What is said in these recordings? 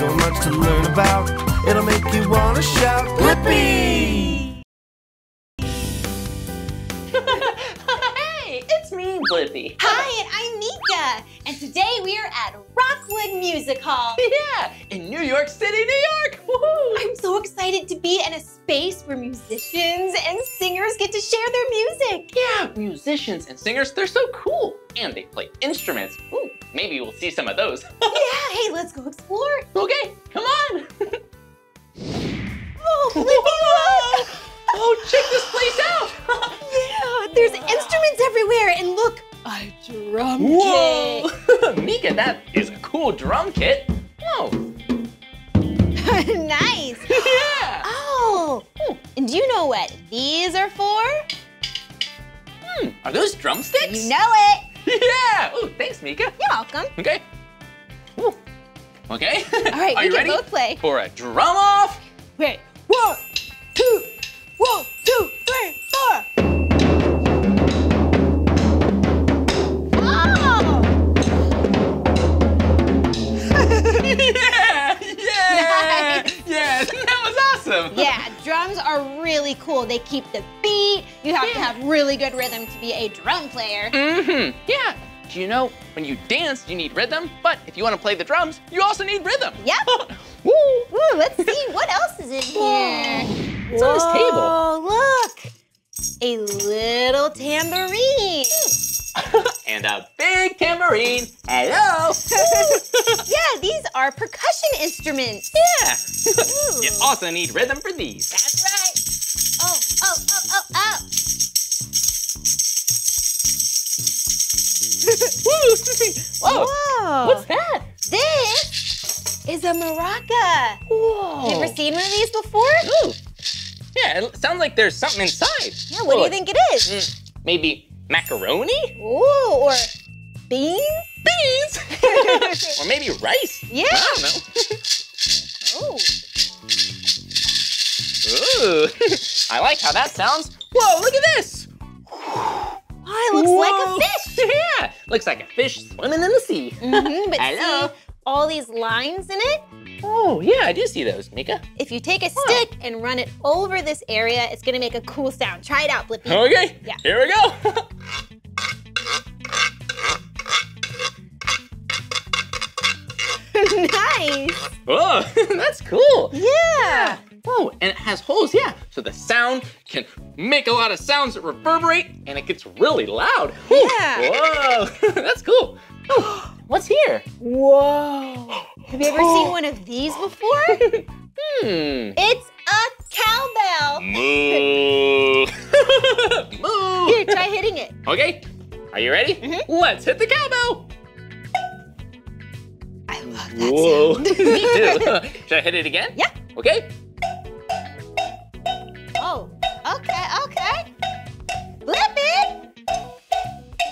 so much to learn about. It'll make you want to shout, Blippi! Hey, it's me, Blippi. Hi, and I'm Mika. And today we are at Rockwood Music Hall. Yeah, in New York City, New York! Woo-hoo. I'm so excited to be in a space where musicians and singers get to share their music. Yeah, musicians and singers, they're so cool. And they play instruments. Ooh, maybe we'll see some of those. Yeah, hey, let's go explore. Okay, come on. Oh, Blippi, look! Oh, check this place out. Yeah, there's instruments everywhere. And look, a drum kit. Mika, that is a cool drum kit. Whoa. Nice. Yeah. Oh, and do you know what these are for? Are those drumsticks? You know it. Yeah. Oh, thanks, Mika. You're welcome. Okay. Ooh. Okay. All right, we can both play. For a drum off. Wait. One, two, three, four. Oh! Yeah! Yeah! Nice. Yeah! That was awesome. Yeah, drums are really cool. They keep the beat. You have to have really good rhythm to be a drum player. Mm-hmm. Yeah. Do you know when you dance, you need rhythm, but if you want to play the drums, you also need rhythm. Yep. Woo! Ooh, let's see what else is in here. It's on this table. Oh, look! A little tambourine. And a big tambourine. Hello! Yeah, these are percussion instruments. Yeah. You also need rhythm for these. That's right. Oh, oh, oh, oh, oh. Whoa. Whoa. What's that? This is a maraca. Whoa. You ever seen one of these before? Ooh. Yeah, it sounds like there's something inside. Yeah, what do you think it is? Maybe macaroni? Ooh, or beans? Beans! Or maybe rice? Yeah. I don't know. Ooh. Ooh. I like how that sounds. Whoa, look at this. Oh, it looks like a fish. Yeah, looks like a fish swimming in the sea. Mm-hmm, but hello. See all these lines in it? Oh, yeah, I do see those, Mika. If you take a stick and run it over this area, it's going to make a cool sound. Try it out, Blippi. Okay, here we go. Nice. Oh, that's cool. Yeah. Oh, and it has holes, so the sound can make a lot of sounds that reverberate, and it gets really loud. Yeah. Whoa, that's cool. Oh. What's here? Whoa. Have you ever seen one of these before? It's a cowbell. Moo. Moo. Here, try hitting it. Okay. Are you ready? Let's hit the cowbell. I love that sound. Me too. Should I hit it again? Yeah. Okay. Oh, okay, okay. Blippi,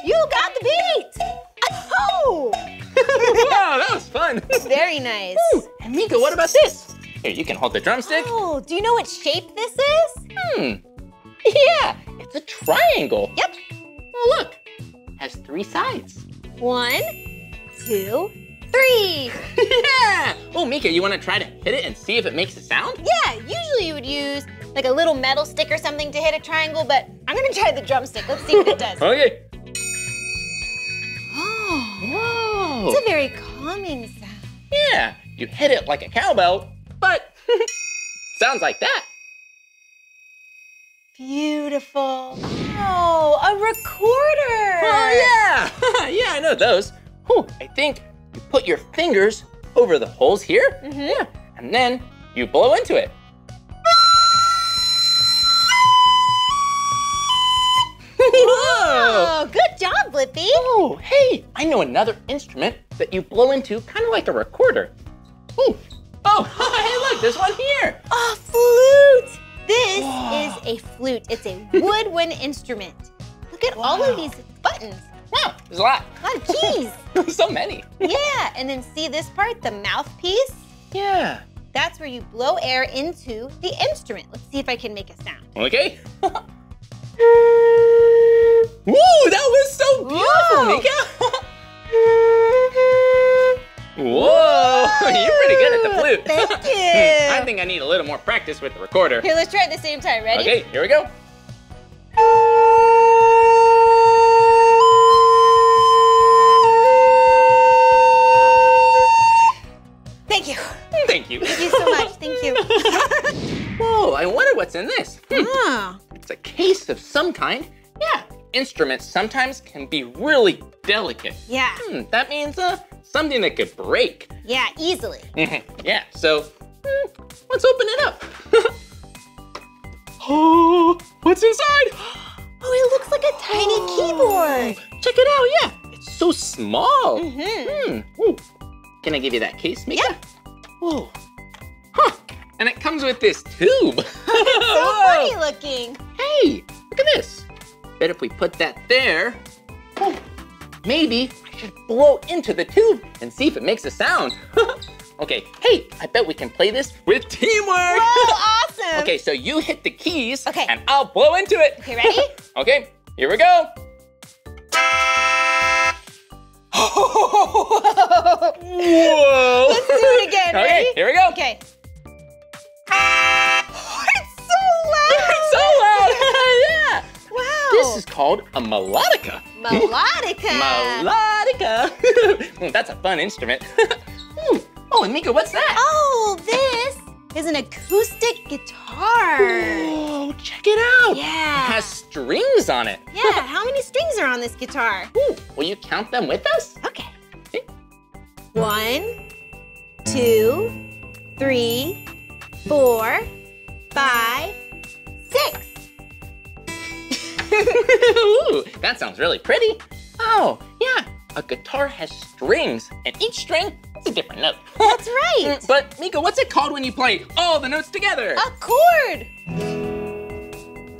you got the beat. Oh! Wow, that was fun. Very nice. Ooh, and Mika, what about this? Here, you can hold the drumstick. Oh, do you know what shape this is? Yeah, it's a triangle. Yep. Look, it has three sides. 1, 2, 3. Yeah. Oh, Mika, you want to try to hit it and see if it makes a sound? Yeah, usually you would use like a little metal stick or something to hit a triangle, but I'm going to try the drumstick. Let's see what it does. Okay. Whoa. It's a very calming sound. Yeah, you hit it like a cowbell, but sounds like that. Beautiful. Oh, a recorder. Oh, yeah. Yeah, I know those. Whew, I think you put your fingers over the holes here, and then you blow into it. Whoa! Good job, Blippi. Oh, hey, I know another instrument that you blow into, kind of like a recorder. Ooh. Oh, hey, look, there's one here. A flute. This is a flute. It's a woodwind instrument. Look at all of these buttons. Wow, there's a lot. A lot of keys. So many. Yeah, and then see this part, the mouthpiece? Yeah. That's where you blow air into the instrument. Let's see if I can make a sound. Okay. Whoa, that was so beautiful, Mika! Whoa! You're pretty good at the flute. Thank you. I think I need a little more practice with the recorder. Here, let's try it at the same time. Ready? Okay, here we go. Thank you. Thank you. Thank you so much. Thank you. Whoa, I wonder what's in this. It's a case of some kind. Yeah. Instruments sometimes can be really delicate. Yeah. That means something that could break. Yeah, easily. Yeah, so let's open it up. Oh, what's inside? Oh, it looks like a tiny keyboard. Check it out, yeah. It's so small. Ooh. Can I give you that case, Mika? Yeah. Whoa. Huh. And it comes with this tube. It's so funny looking. Hey, look at this. Bet if we put that there, maybe I should blow into the tube and see if it makes a sound. Okay, hey, I bet we can play this with teamwork. Whoa, awesome. Okay, so you hit the keys and I'll blow into it. Okay, ready? Okay, here we go. Whoa. Let's do it again, ready? Okay, here we go. Okay. It's so loud. It's so loud, yeah. Wow. This is called a melodica. Melodica. Melodica. That's a fun instrument. Oh, and Mika, what's that? Oh, this is an acoustic guitar. Oh, check it out. Yeah. It has strings on it. Yeah, how many strings are on this guitar? Ooh, will you count them with us? Okay. 1, 2, 3, 4, 5, 6. Ooh, that sounds really pretty. Oh, yeah, a guitar has strings, and each string is a different note. That's right. But Mika, what's it called when you play all the notes together? A chord.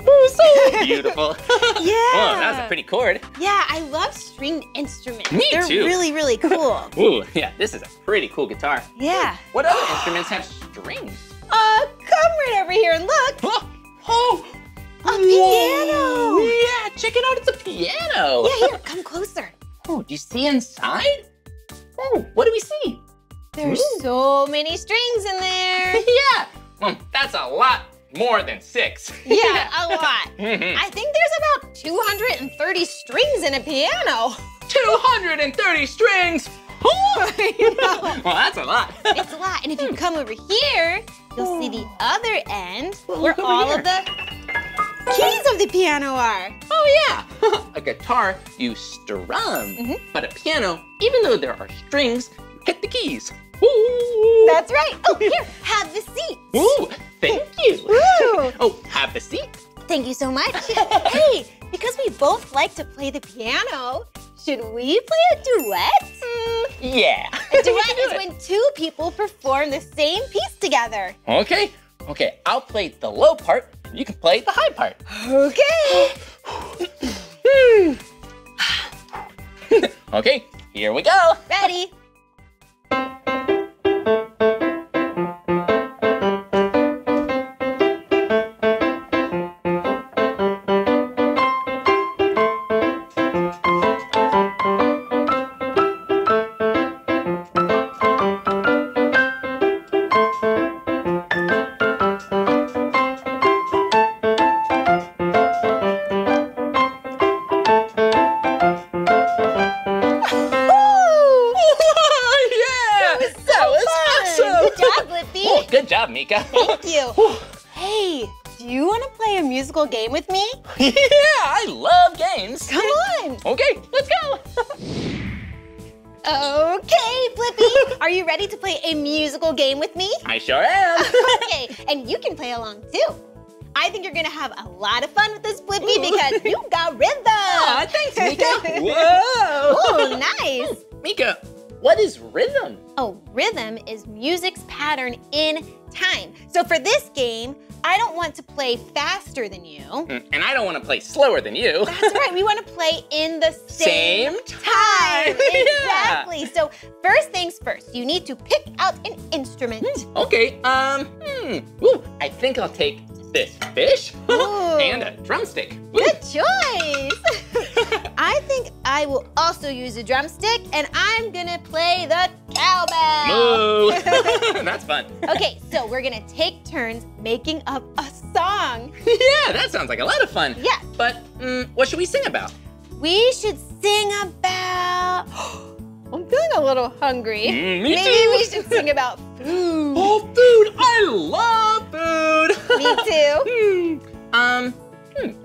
Ooh, so beautiful. Yeah. Oh, that was a pretty chord. Yeah, I love stringed instruments. Me too. They're really, really cool. Ooh, yeah, this is a pretty cool guitar. Yeah. What other instruments have strings? Come right over here and look. Oh. A piano! Yeah, check it out, it's a piano! Yeah, here, come closer. Oh, do you see inside? Oh, what do we see? There's so many strings in there. Yeah, that's a lot more than 6. Yeah, a lot. I think there's about 230 strings in a piano. 230 strings? Well, that's a lot. It's a lot, and if you come over here, you'll see the other end where all of the keys of the piano are. Oh, yeah. A guitar, you strum. But a piano, even though there are strings, you hit the keys. Ooh. That's right. Oh, here, have the seat. Ooh, thank you. Ooh. Oh, have the seat. Thank you so much. Hey, because we both like to play the piano, should we play a duet? Yeah. A duet is when two people perform the same piece together. Okay. Okay, I'll play the low part. You can play the high part. Okay. Okay, here we go. Ready? Thank you. Hey, do you want to play a musical game with me? Yeah, I love games. Come on. Okay, let's go. Okay, Blippi, are you ready to play a musical game with me? I sure am. Okay, and you can play along too. I think you're going to have a lot of fun with this, Blippi, because you got rhythm. Aw, thanks, Mika. Whoa. Ooh, nice. Mika, what is rhythm? Oh, rhythm is music's pattern in time. So for this game, I don't want to play faster than you. And I don't want to play slower than you. That's right, we want to play in the same time. Exactly. Yeah. So first things first, you need to pick out an instrument. Okay, Ooh, I think I'll take this fish and a drumstick. Good choice. I think I will also use a drumstick, and I'm gonna play the cowbell. Moo! That's fun. Okay, so we're gonna take turns making up a song. Yeah, that sounds like a lot of fun. Yeah. But what should we sing about? We should sing about... I'm feeling a little hungry. Maybe too. We should sing about food. Oh, food! I love food. Me too.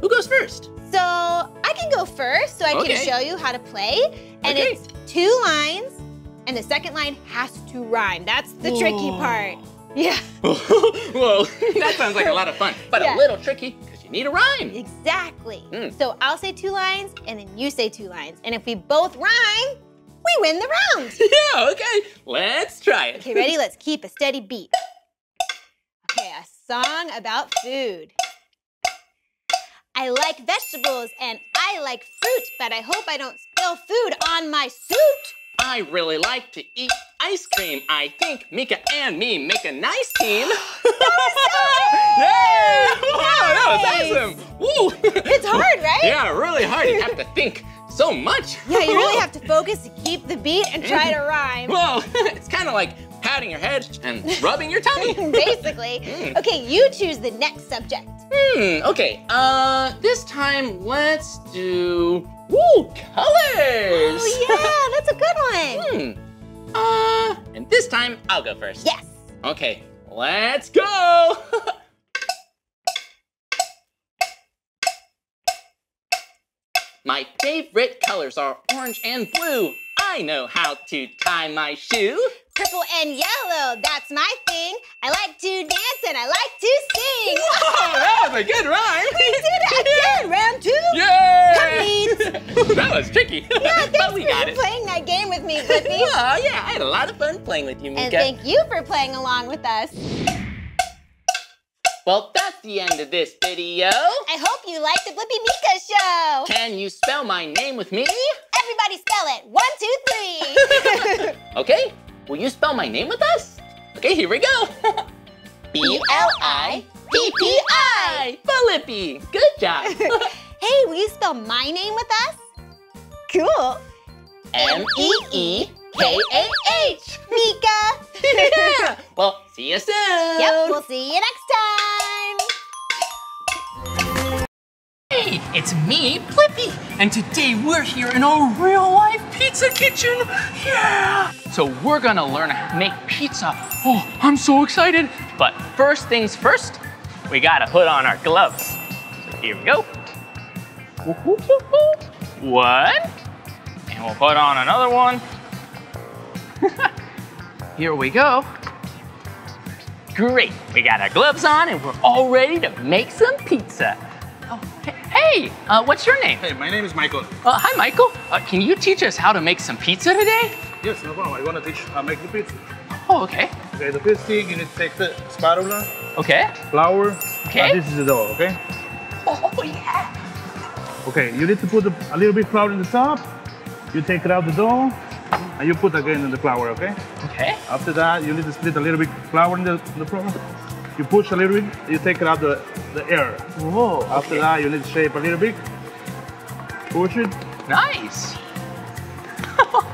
Who goes first? So I can go first, so I can show you how to play. And it's 2 lines, and the second line has to rhyme. That's the tricky part. Yeah. Whoa, that sounds like a lot of fun, but a little tricky. Need a rhyme. Exactly. So I'll say 2 lines, and then you say 2 lines. And if we both rhyme, we win the round. Yeah, okay. Let's try it. Okay, ready? Let's keep a steady beat. Okay, a song about food. I like vegetables and I like fruit, but I hope I don't spill food on my suit. I really like to eat ice cream. I think Mika and me make a nice team. That was so nice. Wow, that was awesome. Woo. It's hard, right? Yeah, really hard. You have to think so much. Yeah, you really have to focus to keep the beat and try to rhyme. Well, it's kind of like patting your head and rubbing your tummy. Basically. Okay, you choose the next subject. Okay, this time let's do... Woo, colors! Oh, yeah, that's a good one. And this time, I'll go first. Yes. Okay, let's go. My favorite colors are orange and blue. I know how to tie my shoe. Purple and yellow, that's my thing. I like to dance and I like to sing. Wow, that was a good rhyme. We did it again, round two. Yay! Complete. That was tricky. Yeah, thanks for playing that game with me, Blippi. Oh, yeah, I had a lot of fun playing with you, Mika. And thank you for playing along with us. Well, that's the end of this video. I hope you liked the Blippi Mika Show. Can you spell my name with me? Everybody spell it. 1, 2, 3. Okay. Will you spell my name with us? Okay, here we go. B-L-I-P-P-I. Blippi. Good job. Hey, will you spell my name with us? Cool. M-E-E-K-A-H. Mika. Yeah. Well, see you soon. Yep, we'll see you next time. Hey, it's me, Blippi. And today we're here in our real-life pizza kitchen. Yeah. So we're gonna learn how to make pizza. Oh, I'm so excited. But first things first, we gotta put on our gloves. So here we go. One, and we'll put on another one. Here we go. Great, we got our gloves on and we're all ready to make some pizza. Oh, hey, what's your name? Hey, my name is Michael. Hi, Michael. Can you teach us how to make some pizza today? Yes, no problem. I want to teach you how to make the pizza. Oh, okay. Okay, the first thing, you need to take the spatula. Okay. Flour. Okay. This is the dough, okay? Oh, yeah. Okay, you need to put a little bit of flour in the top. You take it out the dough, and you put again in the flour, okay? Okay. After that, you need to split a little bit of flour in the flour. You push a little bit, you take it out the air. Whoa, after that, you need to shape a little bit. Push it. Nice.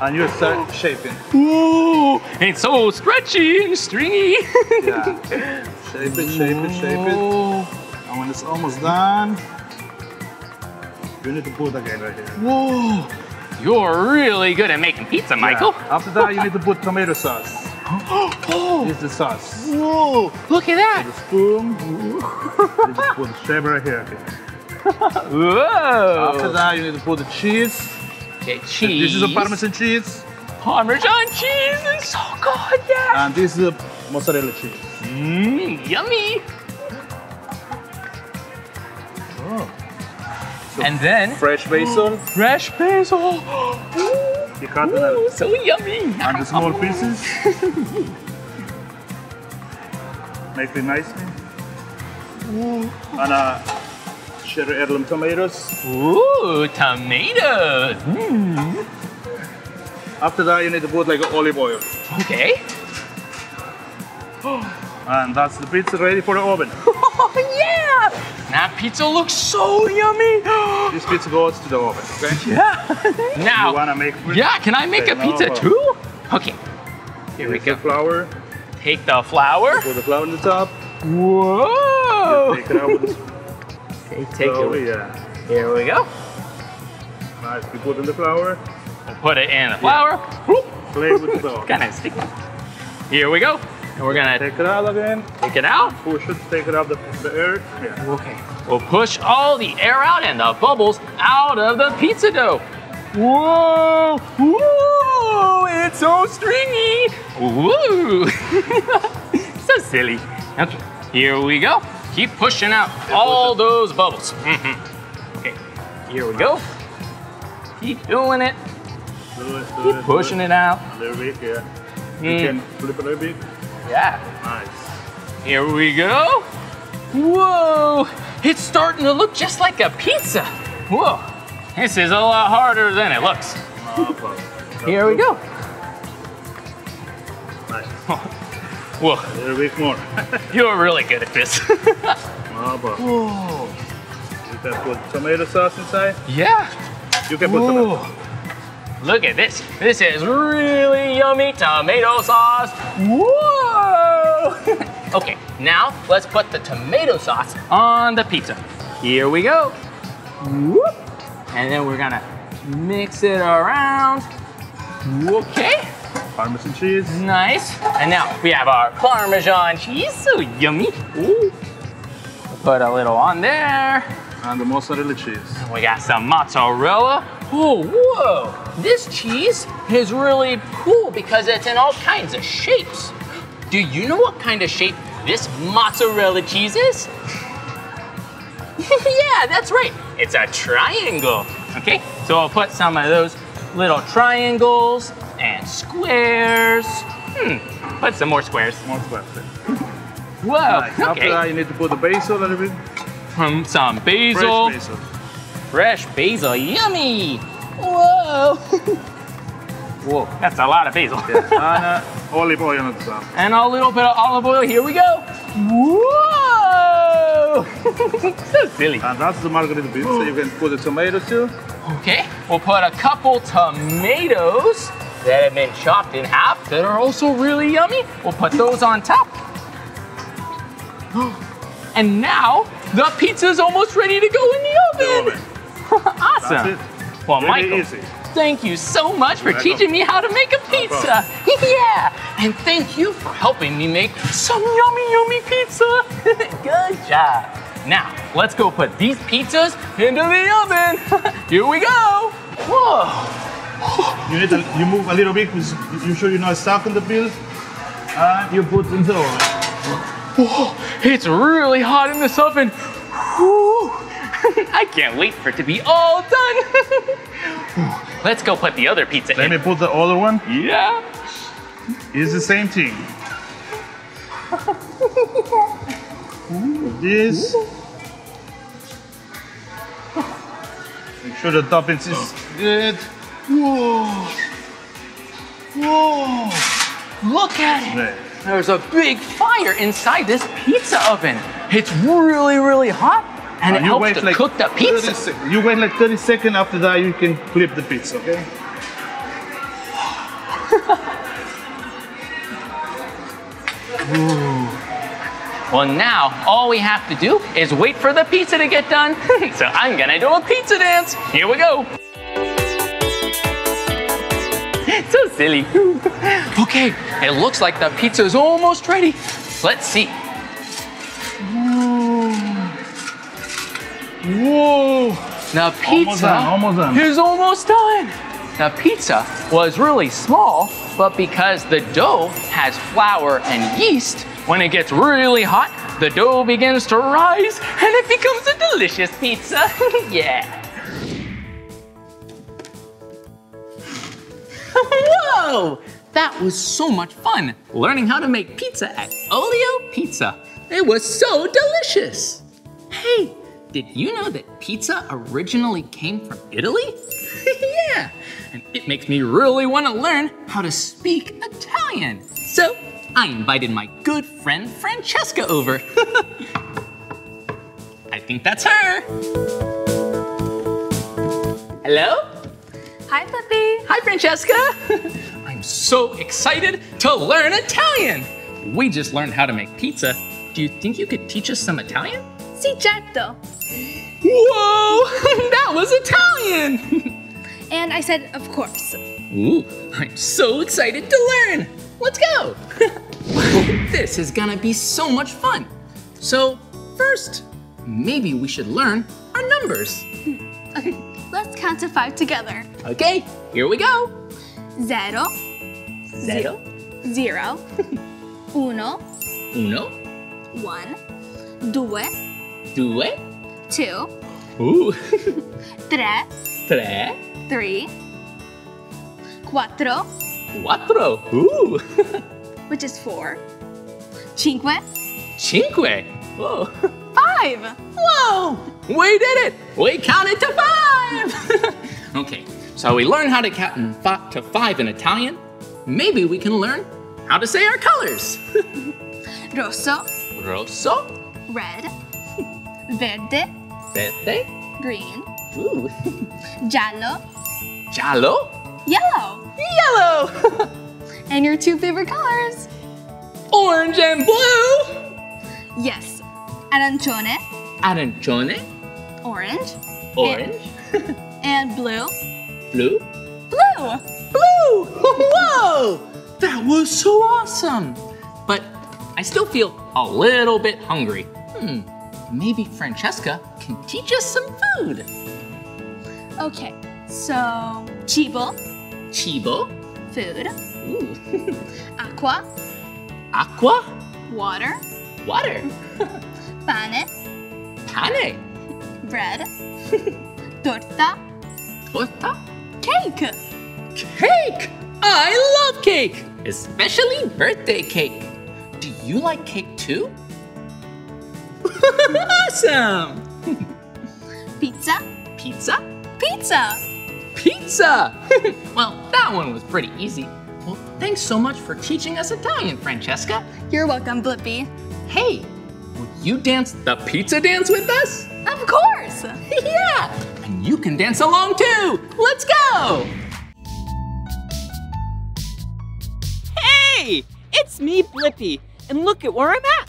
And you start shaping. Ooh, and it's so stretchy and stringy. Yeah, shape it, shape it, shape it. And when it's almost done, you need to put again right here. Whoa, you're really good at making pizza, Michael. Yeah. After that, you need to put tomato sauce. Oh, this is the sauce. Whoa, look at that. With a spoon, you just put the shape right here. Whoa. After that, you need to put the cheese. Okay, cheese. This is a Parmesan cheese. Parmesan cheese is so good, yeah. And this is a mozzarella cheese. Mmm, yummy. Oh. So and then? Fresh basil. Fresh basil. You cut it. So yummy. And the small pieces. Make it nicely. And cherry heirloom tomatoes. Ooh, tomatoes. Mm. After that, you need to put like olive oil. Okay. And that's the pizza ready for the oven. Oh, yeah! That pizza looks so yummy. This pizza goes to the oven, okay? Yeah. Now, you wanna make it? Yeah, can I make a pizza too? Okay, here we go. The flour. Take the flour. Put the flour on the top. Whoa. Just take it out with the... Okay, take so, it. Yeah. Here we go. Nice, we put in the flour. We'll put it in the flour. Yeah. Play with the flour. Kinda sticky. Here we go. And we're gonna take it out again. Take it out. Push it, take it out the air. Yeah. Okay. We'll push all the air out and the bubbles out of the pizza dough. Whoa! Whoa! It's so stringy. Woo! So silly. Okay. Here we go. Keep pushing out all those bubbles. Okay. Here we go. Keep doing it. Keep pushing it out. A little bit, yeah. You can flip it a little bit. Yeah. Nice. Here we go. Whoa. It's starting to look just like a pizza. Whoa. This is a lot harder than it looks. Here we go. Nice. Whoa. A little bit more. You're really good at this. Whoa. You can put tomato sauce inside? Yeah. You can put tomato. Look at this. This is really yummy tomato sauce. Whoa! Okay, now let's put the tomato sauce on the pizza. Here we go. Whoop. And then we're gonna mix it around. Okay. Parmesan cheese. Nice. And now we have our Parmesan cheese. So yummy. Ooh. Put a little on there. And the mozzarella cheese. We got some mozzarella. Oh, whoa. This cheese is really cool because it's in all kinds of shapes. Do you know what kind of shape this mozzarella cheese is? Yeah, that's right. It's a triangle. Okay, so I'll put some of those little triangles and squares. Put some more squares. More squares. Whoa, nice. Okay. After that, you need to put the basil a little bit. Some basil. Fresh basil. Fresh basil, yummy! Whoa! Whoa, that's a lot of basil. Yeah. Olive oil on the top. And a little bit of olive oil, here we go! Whoa! So silly. And that's the margarita pizza, so you can put the tomatoes too. Okay, we'll put a couple tomatoes that have been chopped in half that are also really yummy. We'll put those on top. And now, the pizza's almost ready to go in the oven! Awesome. Well, Michael, thank you so much for teaching me how to make a pizza. Yeah, and thank you for helping me make some yummy, yummy pizza. Good job. Now, let's go put these pizzas into the oven. Here we go. Whoa. You need to move a little bit because you're sure you're not stuck in the pizza. And you put in the oven. Whoa, it's really hot in this oven. Woo. I can't wait for it to be all done. Let's go put the other pizza in. Let me put the other one. Yeah. It's the same thing. This. Make sure the topping is good. Whoa. Whoa. Look at it. Right. There's a big fire inside this pizza oven. It's really, really hot. And it helps to cook the pizza. You wait like 30 seconds, after that you can flip the pizza, okay? Well now, all we have to do is wait for the pizza to get done. So I'm gonna do a pizza dance. Here we go. So silly. Okay, it looks like the pizza is almost ready. Let's see. Whoa! The pizza is almost done. The pizza was really small, but because the dough has flour and yeast, when it gets really hot, the dough begins to rise and it becomes a delicious pizza. Yeah. Whoa! That was so much fun learning how to make pizza at Olio Pizza. It was so delicious. Hey. Did you know that pizza originally came from Italy? Yeah, and it makes me really want to learn how to speak Italian. So I invited my good friend Francesca over. I think that's her. Hello? Hi, Puppy. Hi, Francesca. I'm so excited to learn Italian. We just learned how to make pizza. Do you think you could teach us some Italian? Sì, certo. Whoa, that was Italian. And I said, of course. Ooh, I'm so excited to learn. Let's go. This is gonna be so much fun. So first, maybe we should learn our numbers. Okay, let's count to 5 together. Okay, here we go. Zero. Zero. Zero. Uno. Uno. One. Due. Due. Two. Ooh. Tre. Tre. Three. Quattro. Quattro. Ooh. Which is 4. Cinque. Cinque. Whoa. 5. Whoa. We did it. We counted to 5. Okay, so we learned how to count to 5 in Italian. Maybe we can learn how to say our colors. Rosso. Rosso. Red. Verde. Verde. Green. Ooh. Giallo. Giallo. Yellow. Yellow. And your 2 favorite colors. Orange and blue. Yes. Arancione. Arancione. Orange. Orange. And blue. Blue. Blue. Blue. Whoa. That was so awesome. But I still feel a little bit hungry. Maybe Francesca can teach us some food. Okay, so cibo. Cibo. Food. Ooh. Acqua. Acqua. Water. Water. Pane. Pane. Bread. Torta. Torta. Cake. Cake. I love cake, especially birthday cake. Do you like cake too? Awesome! Pizza. Pizza. Pizza. Pizza! Well, that one was pretty easy. Well, thanks so much for teaching us Italian, Francesca. You're welcome, Blippi. Hey, will you dance the pizza dance with us? Of course! Yeah! And you can dance along too! Let's go! Hey! It's me, Blippi. And look at where I'm at.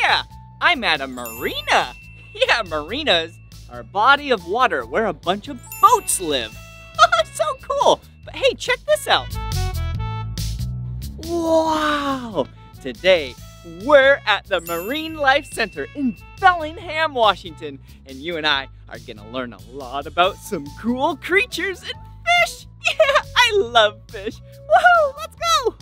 Yeah, I'm at a marina. Yeah, marinas are a body of water where a bunch of boats live. So cool. But hey, check this out. Wow. Today, we're at the Marine Life Center in Bellingham, Washington. And you and I are going to learn a lot about some cool creatures and fish. Yeah, I love fish. Woohoo, let's go.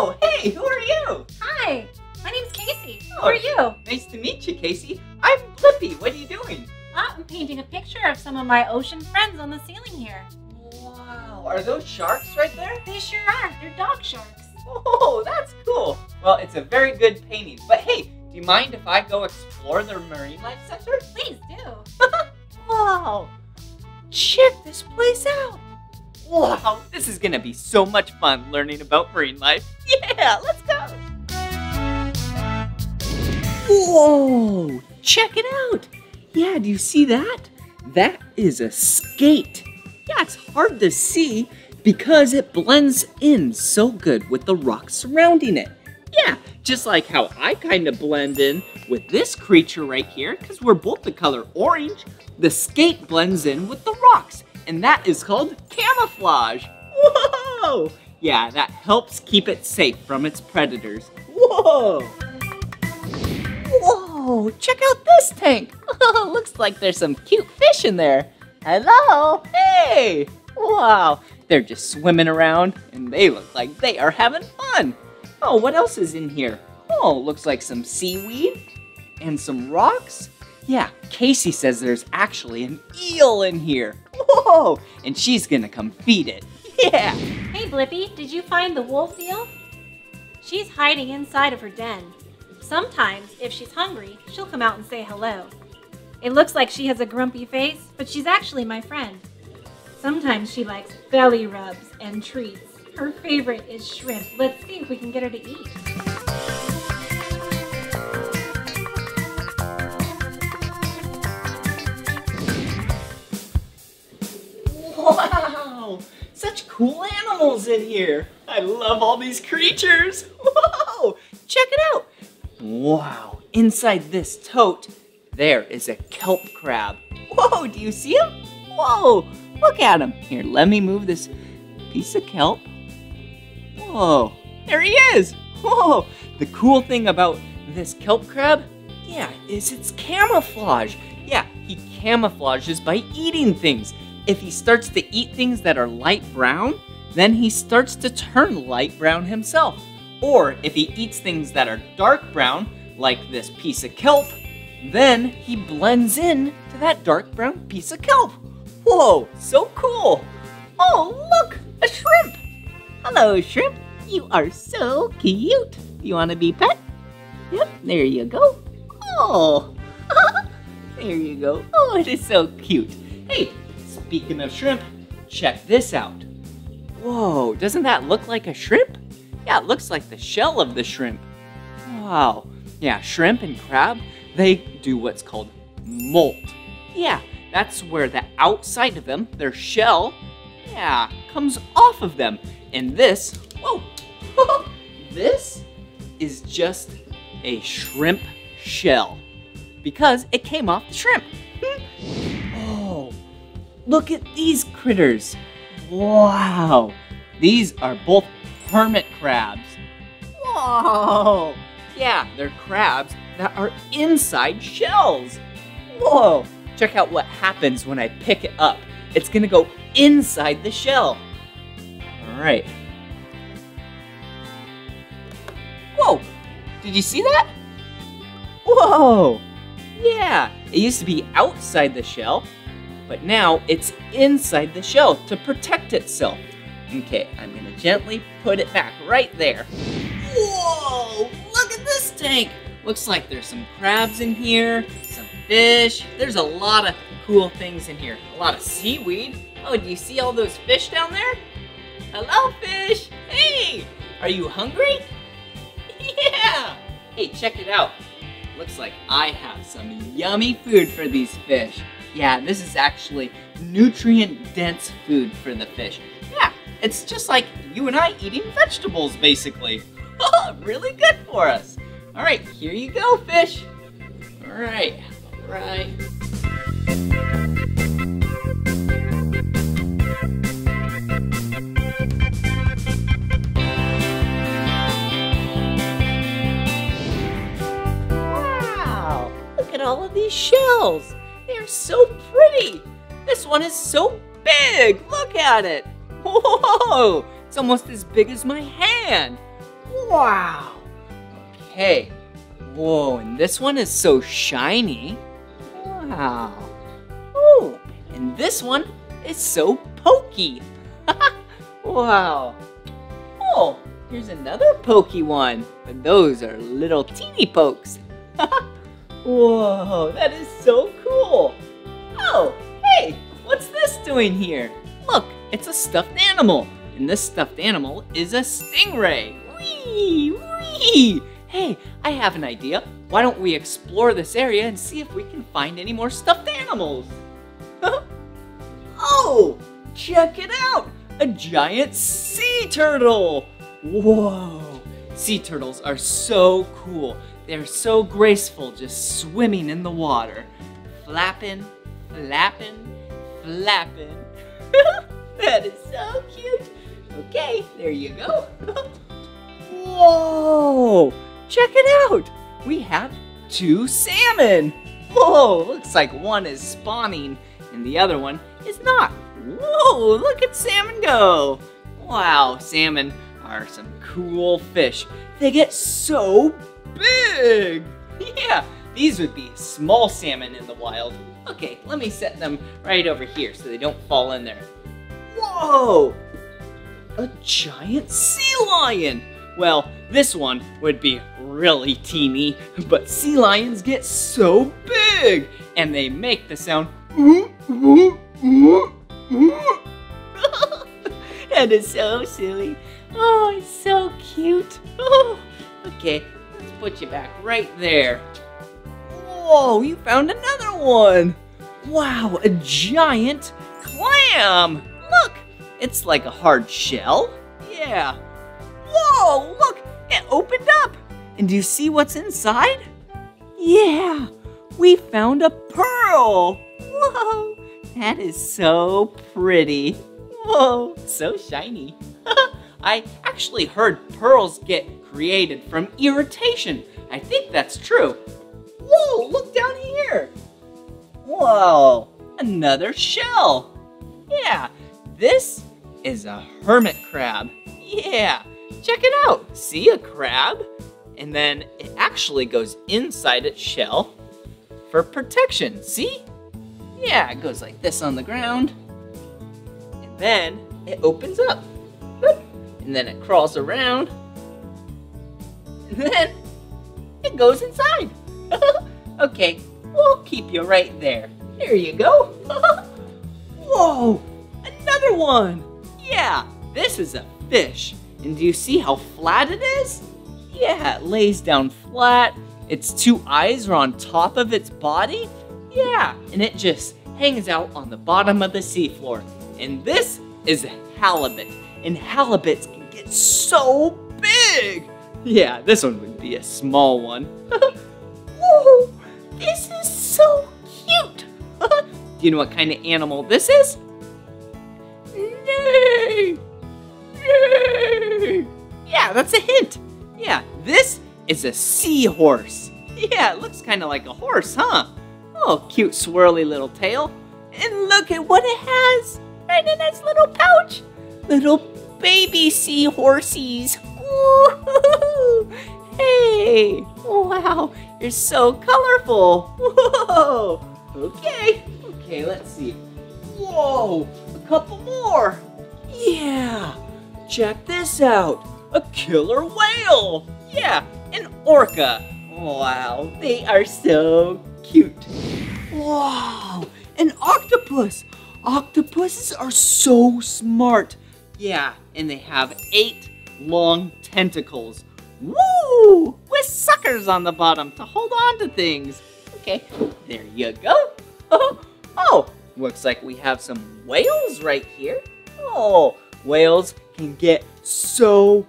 Oh, hey, who are you? Hi, my name's Casey. Who are you? Nice to meet you, Casey. I'm Blippi. What are you doing? I'm painting a picture of some of my ocean friends on the ceiling here. Wow, are those sharks right there? They sure are. They're dog sharks. Oh, that's cool. Well, it's a very good painting. But hey, do you mind if I go explore the Marine Life Center? Please do. Wow, check this place out. Wow, this is gonna be so much fun learning about marine life. Yeah, let's go. Whoa, check it out. Yeah, do you see that? That is a skate. Yeah, it's hard to see because it blends in so good with the rocks surrounding it. Yeah, just like how I kind of blend in with this creature right here because we're both the color orange. The skate blends in with the rocks. And that is called camouflage. Whoa! Yeah, that helps keep it safe from its predators. Whoa! Whoa, check out this tank. Looks like there's some cute fish in there. Hello, hey! Wow, they're just swimming around and they look like they are having fun. Oh, what else is in here? Oh, looks like some seaweed and some rocks. Yeah, Casey says there's actually an eel in here. Whoa, and she's gonna come feed it. Yeah. Hey, Blippi, did you find the wolf eel? She's hiding inside of her den. Sometimes, if she's hungry, she'll come out and say hello. It looks like she has a grumpy face, but she's actually my friend. Sometimes she likes belly rubs and treats. Her favorite is shrimp. Let's see if we can get her to eat. Wow! Such cool animals in here. I love all these creatures. Whoa! Check it out. Wow! Inside this tote, there is a kelp crab. Whoa! Do you see him? Whoa! Look at him. Here, let me move this piece of kelp. Whoa! There he is! Whoa! The cool thing about this kelp crab, is its camouflage. Yeah, he camouflages by eating things. If he starts to eat things that are light brown, then he starts to turn light brown himself. Or if he eats things that are dark brown, like this piece of kelp, then he blends in to that dark brown piece of kelp. Whoa, so cool. Oh, look, a shrimp. Hello, shrimp. You are so cute. You want to be pet? Yep, there you go. Oh, there you go. Oh, it is so cute. Hey, speaking of shrimp, check this out. Whoa, doesn't that look like a shrimp? Yeah, it looks like the shell of the shrimp. Wow. Yeah, shrimp and crab, they do what's called molt. Yeah, that's where the outside of them, their shell, comes off of them. And this, whoa, this is just a shrimp shell because it came off the shrimp. Oh, look at these critters. Wow. These are both hermit crabs. Whoa! Yeah, they're crabs that are inside shells. Whoa! Check out what happens when I pick it up. It's gonna go inside the shell. All right. Whoa! Did you see that? Whoa! Yeah, it used to be outside the shell, but now it's inside the shell to protect itself. Okay, I'm gonna gently put it back right there. Whoa, look at this tank. Looks like there's some crabs in here, some fish. There's a lot of cool things in here, a lot of seaweed. Oh, do you see all those fish down there? Hello, fish. Hey, are you hungry? Yeah. Hey, check it out. Looks like I have some yummy food for these fish. Yeah, this is actually nutrient-dense food for the fish. Yeah. It's just like you and I eating vegetables, basically. Really good for us. All right, here you go, fish. All right, all right. Wow, look at all of these shells. They're so pretty. This one is so big. Look at it. Whoa, it's almost as big as my hand. Wow. Okay. Whoa, and this one is so shiny. Wow. Ooh, and this one is so pokey. Wow. Oh, here's another pokey one. But those are little teeny pokes. Whoa, that is so cool. Oh, hey, what's this doing here? Look. It's a stuffed animal, and this stuffed animal is a stingray. Whee! Whee! Hey, I have an idea. Why don't we explore this area and see if we can find any more stuffed animals? Oh, check it out! A giant sea turtle! Whoa! Sea turtles are so cool. They're so graceful just swimming in the water. Flapping, flapping, flapping. That is so cute. Okay, there you go. Whoa, check it out. We have two salmon. Whoa, looks like one is spawning and the other one is not. Whoa, look at salmon go. Wow, salmon are some cool fish. They get so big. Yeah, these would be small salmon in the wild. Okay, let me set them right over here so they don't fall in there. Whoa! A giant sea lion! Well, this one would be really teeny, but sea lions get so big and they make the sound That is so silly. Oh, he's so cute. Oh, okay, let's put you back right there. Whoa, you found another one. Wow, a giant clam. Look, it's like a hard shell. Yeah. Whoa, look, it opened up. And do you see what's inside? Yeah, we found a pearl. Whoa, that is so pretty. Whoa, so shiny. I actually heard pearls get created from irritation. I think that's true. Whoa, look down here. Whoa, another shell. Yeah, this is a hermit crab. Yeah, check it out. See a crab? And then it actually goes inside its shell for protection. See? Yeah, it goes like this on the ground. And then it opens up. And then it crawls around. And then it goes inside. Okay, we'll keep you right there. Here you go. Whoa, another one. Yeah, this is a fish. And do you see how flat it is? Yeah, it lays down flat. Its two eyes are on top of its body. Yeah, and it just hangs out on the bottom of the seafloor. And this is a halibut. And halibuts can get so big. Yeah, this one would be a small one. Whoa, this is so cute. Do you know what kind of animal this is? Nay. Nay. Yeah, that's a hint. Yeah, this is a seahorse. Yeah, it looks kind of like a horse, huh? Oh, cute swirly little tail. And look at what it has right in its little pouch. Little baby seahorses. Ooh, hey, wow, you're so colorful. Whoa, okay, let's see. Whoa, a couple more. Yeah, check this out. A killer whale. Yeah, an orca. Wow, they are so cute. Wow, an octopus. Octopuses are so smart. Yeah, and they have 8 long tentacles. Woo! With suckers on the bottom to hold on to things. Okay, there you go. Oh, looks like we have some whales right here. Oh, whales can get so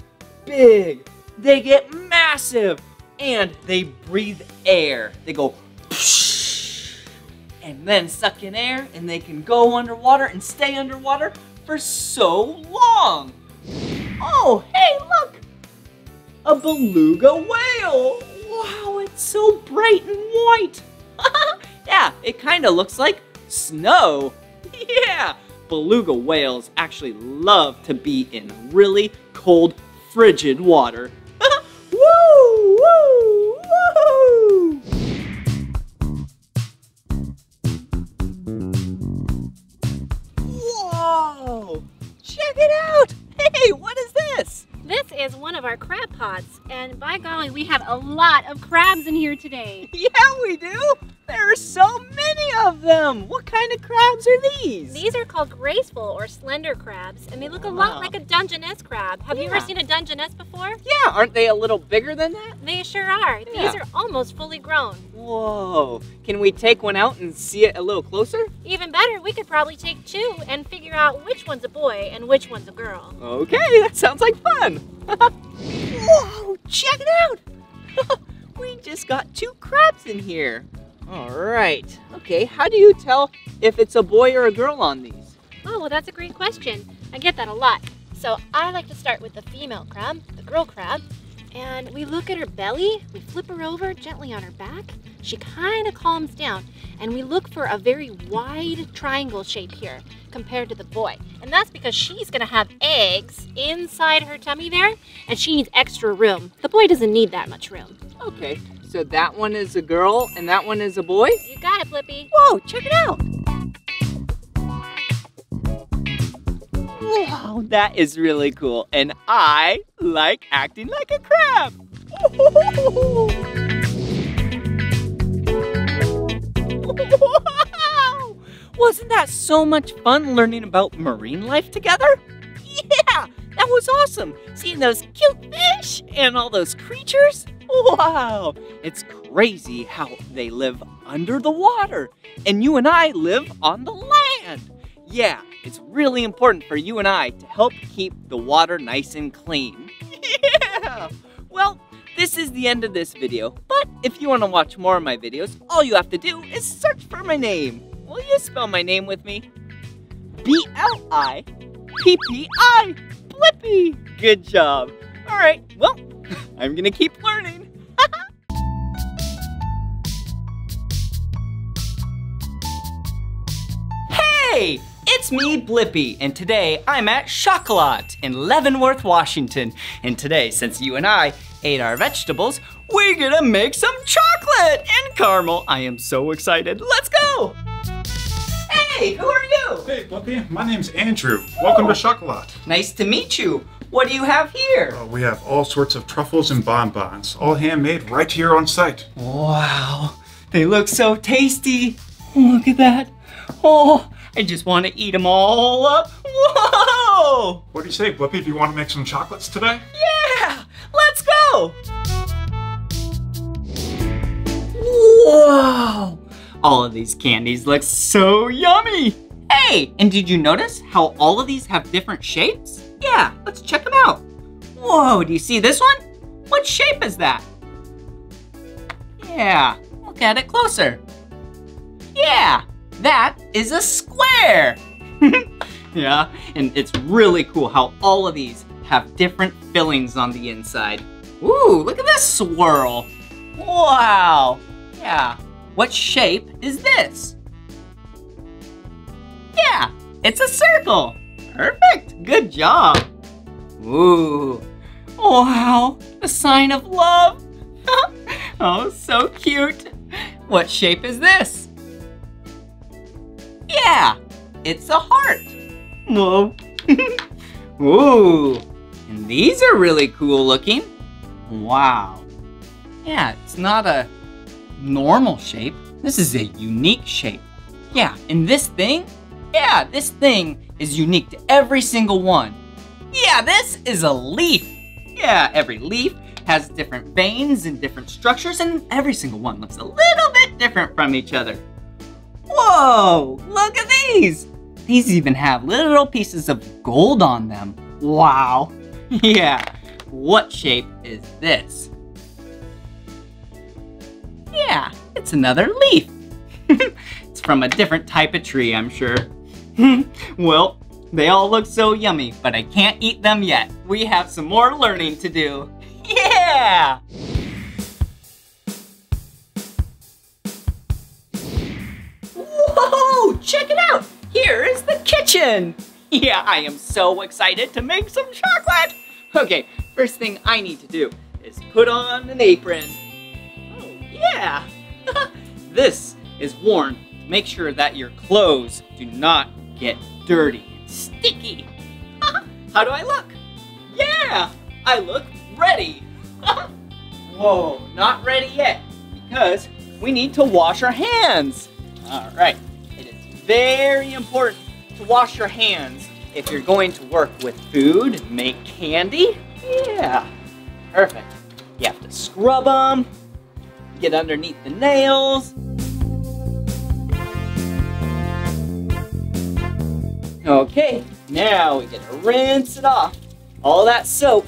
big. They get massive and they breathe air. They go and then suck in air, and they can go underwater and stay underwater for so long. Oh, hey, look, a beluga whale. Wow, it's so bright and white. Yeah, it kind of looks like snow. Yeah, beluga whales actually love to be in really cold, frigid water. Woo, woo, woo. Whoa, check it out. Hey, what is this? This is one of our crab pots, and by golly, we have a lot of crabs in here today. Yeah, we do. There are so many of them. What kind of crabs are these? These are called graceful or slender crabs, and they look a lot like a Dungeness crab. Have you ever seen a Dungeness before? Yeah, aren't they a little bigger than that? They sure are. Yeah. These are almost fully grown. Whoa. Can we take one out and see it a little closer? Even better, we could probably take 2 and figure out which one's a boy and which one's a girl. Okay, that sounds like fun. Whoa, check it out. We just got 2 crabs in here. All right, okay, how do you tell if it's a boy or a girl on these? Oh, well, that's a great question. I get that a lot. So I like to start with the female crab, the girl crab, and we look at her belly, we flip her over gently on her back, she kind of calms down, and we look for a very wide triangle shape here compared to the boy. And that's because she's gonna have eggs inside her tummy there, and she needs extra room. The boy doesn't need that much room. Okay. So that one is a girl and that one is a boy? You got it, Blippi. Whoa, check it out. Wow, that is really cool. And I like acting like a crab. Wow! Wasn't that so much fun learning about marine life together? Yeah, That was awesome! Seeing those cute fish and all those creatures. Wow! It's crazy how they live under the water. And you and I live on the land. Yeah, it's really important for you and I to help keep the water nice and clean. Yeah! Well, this is the end of this video. But if you want to watch more of my videos, all you have to do is search for my name. Will you spell my name with me? B-L-I-P-P-I. Blippi. Good job. All right, well, I'm going to keep learning. Hey, it's me, Blippi, and today I'm at Chocolat in Leavenworth, Washington. And today, since you and I ate our vegetables, we're going to make some chocolate and caramel. I am so excited. Let's go. Hey, who are you? Hey, Blippi, my name's Andrew. Oh. Welcome to Chocolat. Nice to meet you. What do you have here? We have all sorts of truffles and bonbons, all handmade right here on site. Wow, they look so tasty. Look at that. Oh, I just want to eat them all up. Whoa! What do you say, Blippi? Do you want to make some chocolates today? Yeah, let's go. Whoa! All of these candies look so yummy. Hey, and did you notice how all of these have different shapes? Yeah, let's check them out. Whoa, do you see this one? What shape is that? Yeah, look at it closer. Yeah, that is a square. Yeah, and it's really cool how all of these have different fillings on the inside. Ooh, look at this swirl. Wow, yeah. What shape is this? Yeah, it's a circle. Perfect, good job. Ooh, wow, a sign of love. Oh, so cute. What shape is this? Yeah, it's a heart. Whoa. Ooh, and these are really cool looking. Wow. Yeah, it's not a normal shape. This is a unique shape. Yeah, and this thing? Yeah, this thing is unique to every single one. Yeah, this is a leaf. Yeah, every leaf has different veins and different structures, and every single one looks a little bit different from each other. Whoa, look at these. These even have little pieces of gold on them. Wow. Yeah, what shape is this? Yeah, it's another leaf. It's from a different type of tree, I'm sure. Well, they all look so yummy, but I can't eat them yet. We have some more learning to do. Yeah! Whoa, check it out. Here is the kitchen. Yeah, I am so excited to make some chocolate. Okay, first thing I need to do is put on an apron. Oh, yeah. This is worn. Make sure that your clothes do not get dirty and sticky. How do I look? Yeah, I look ready. Whoa, not ready yet because we need to wash our hands. All right, it is very important to wash your hands if you're going to work with food, make candy. Yeah, perfect. You have to scrub them, get underneath the nails. Okay, now we get to rinse it off. All that soap.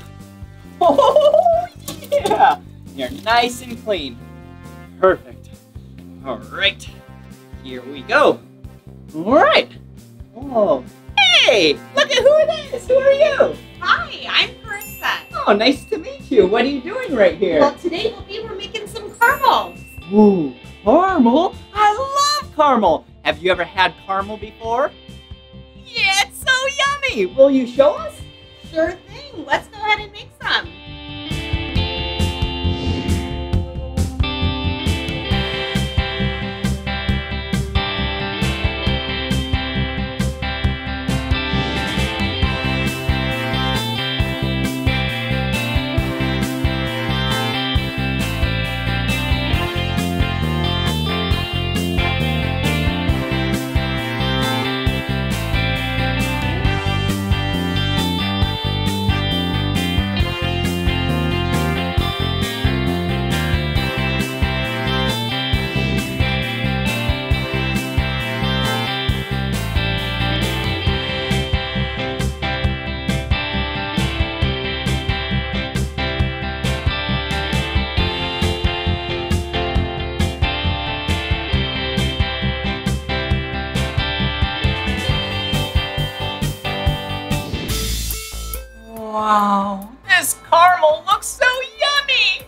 Oh, yeah. You're nice and clean. Perfect. All right, here we go. All right. Whoa. Hey, look at who it is. Who are you? Hi, I'm Carissa. Oh, nice to meet you. What are you doing right here? Well, today we're making some caramels. Ooh, caramel? I love caramel. Have you ever had caramel before? Yeah, it's so yummy! Will you show us? Sure thing. Let's go ahead and make some. Wow, this caramel looks so yummy!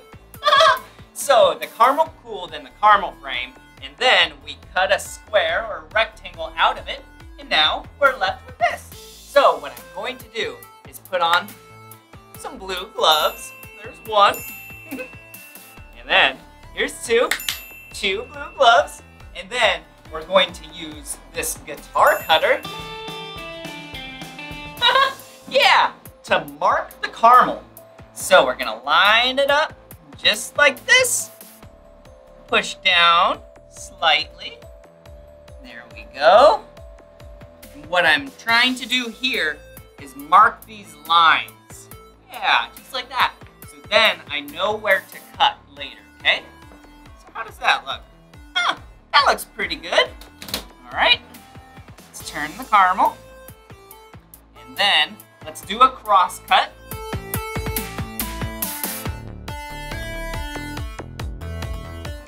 So the caramel cooled in the caramel frame, and then we cut a square or rectangle out of it, and now we're left with this. So what I'm going to do is put on some blue gloves. There's one. And then here's two blue gloves. And then we're going to use this guitar cutter. Yeah, to mark the caramel. So we're gonna line it up just like this. Push down slightly. There we go. And what I'm trying to do here is mark these lines. Yeah, just like that. So then I know where to cut later, okay? So how does that look? Huh, that looks pretty good. All right, let's turn the caramel. And then let's do a cross cut.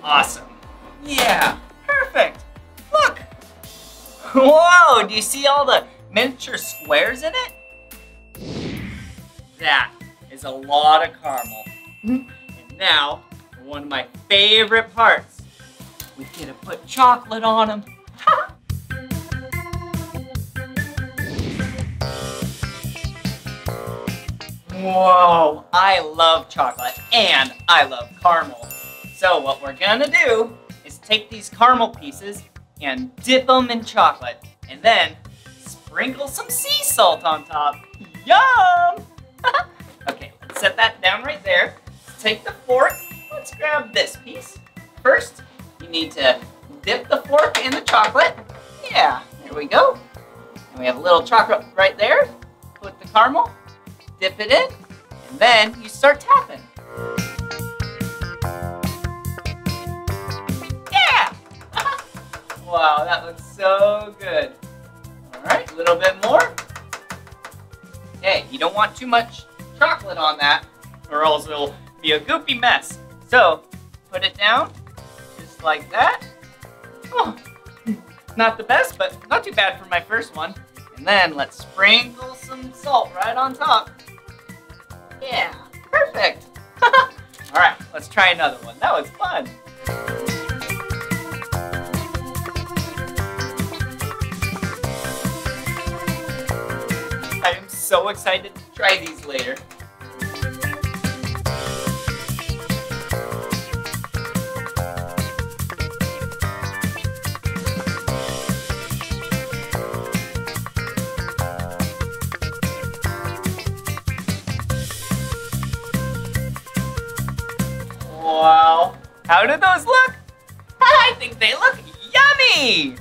Awesome. Yeah, perfect. Look. Whoa, do you see all the miniature squares in it? That is a lot of caramel. And now, one of my favorite parts. We get to put chocolate on them. Whoa, I love chocolate and I love caramel. So what we're gonna do is take these caramel pieces and dip them in chocolate and then sprinkle some sea salt on top. Yum! Okay, let's set that down right there. Let's take the fork, let's grab this piece. First, you need to dip the fork in the chocolate. Yeah, there we go. And we have a little chocolate right there with the caramel. Dip it in, and then you start tapping. Yeah! Wow, that looks so good. All right, a little bit more. Okay, you don't want too much chocolate on that, or else it'll be a goopy mess. So, put it down, just like that. Oh, not the best, but not too bad for my first one. And then let's sprinkle some salt right on top. Yeah, perfect. All right, let's try another one. That was fun. I am so excited to try these later. Wow, how do those look? I think they look yummy!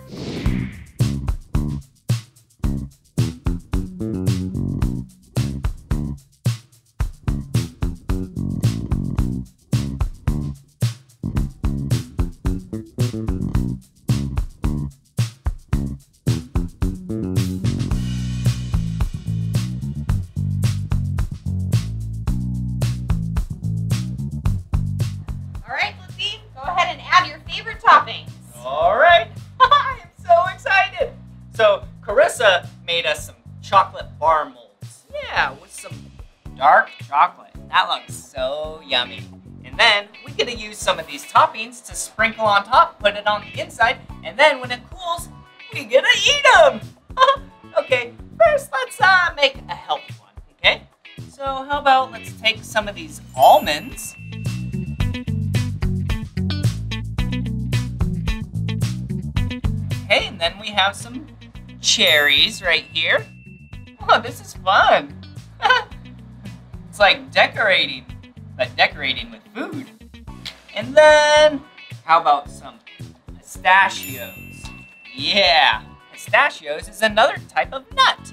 Chocolate bar molds. Yeah, with some dark chocolate. That looks so yummy. And then we get to use some of these toppings to sprinkle on top, put it on the inside, and then when it cools, we get to eat them. Okay, first let's make a healthy one, okay? So how about let's take some of these almonds. Okay, and then we have some cherries right here. Oh, this is fun. It's like decorating, but decorating with food. And then, how about some pistachios? Yeah, pistachios is another type of nut.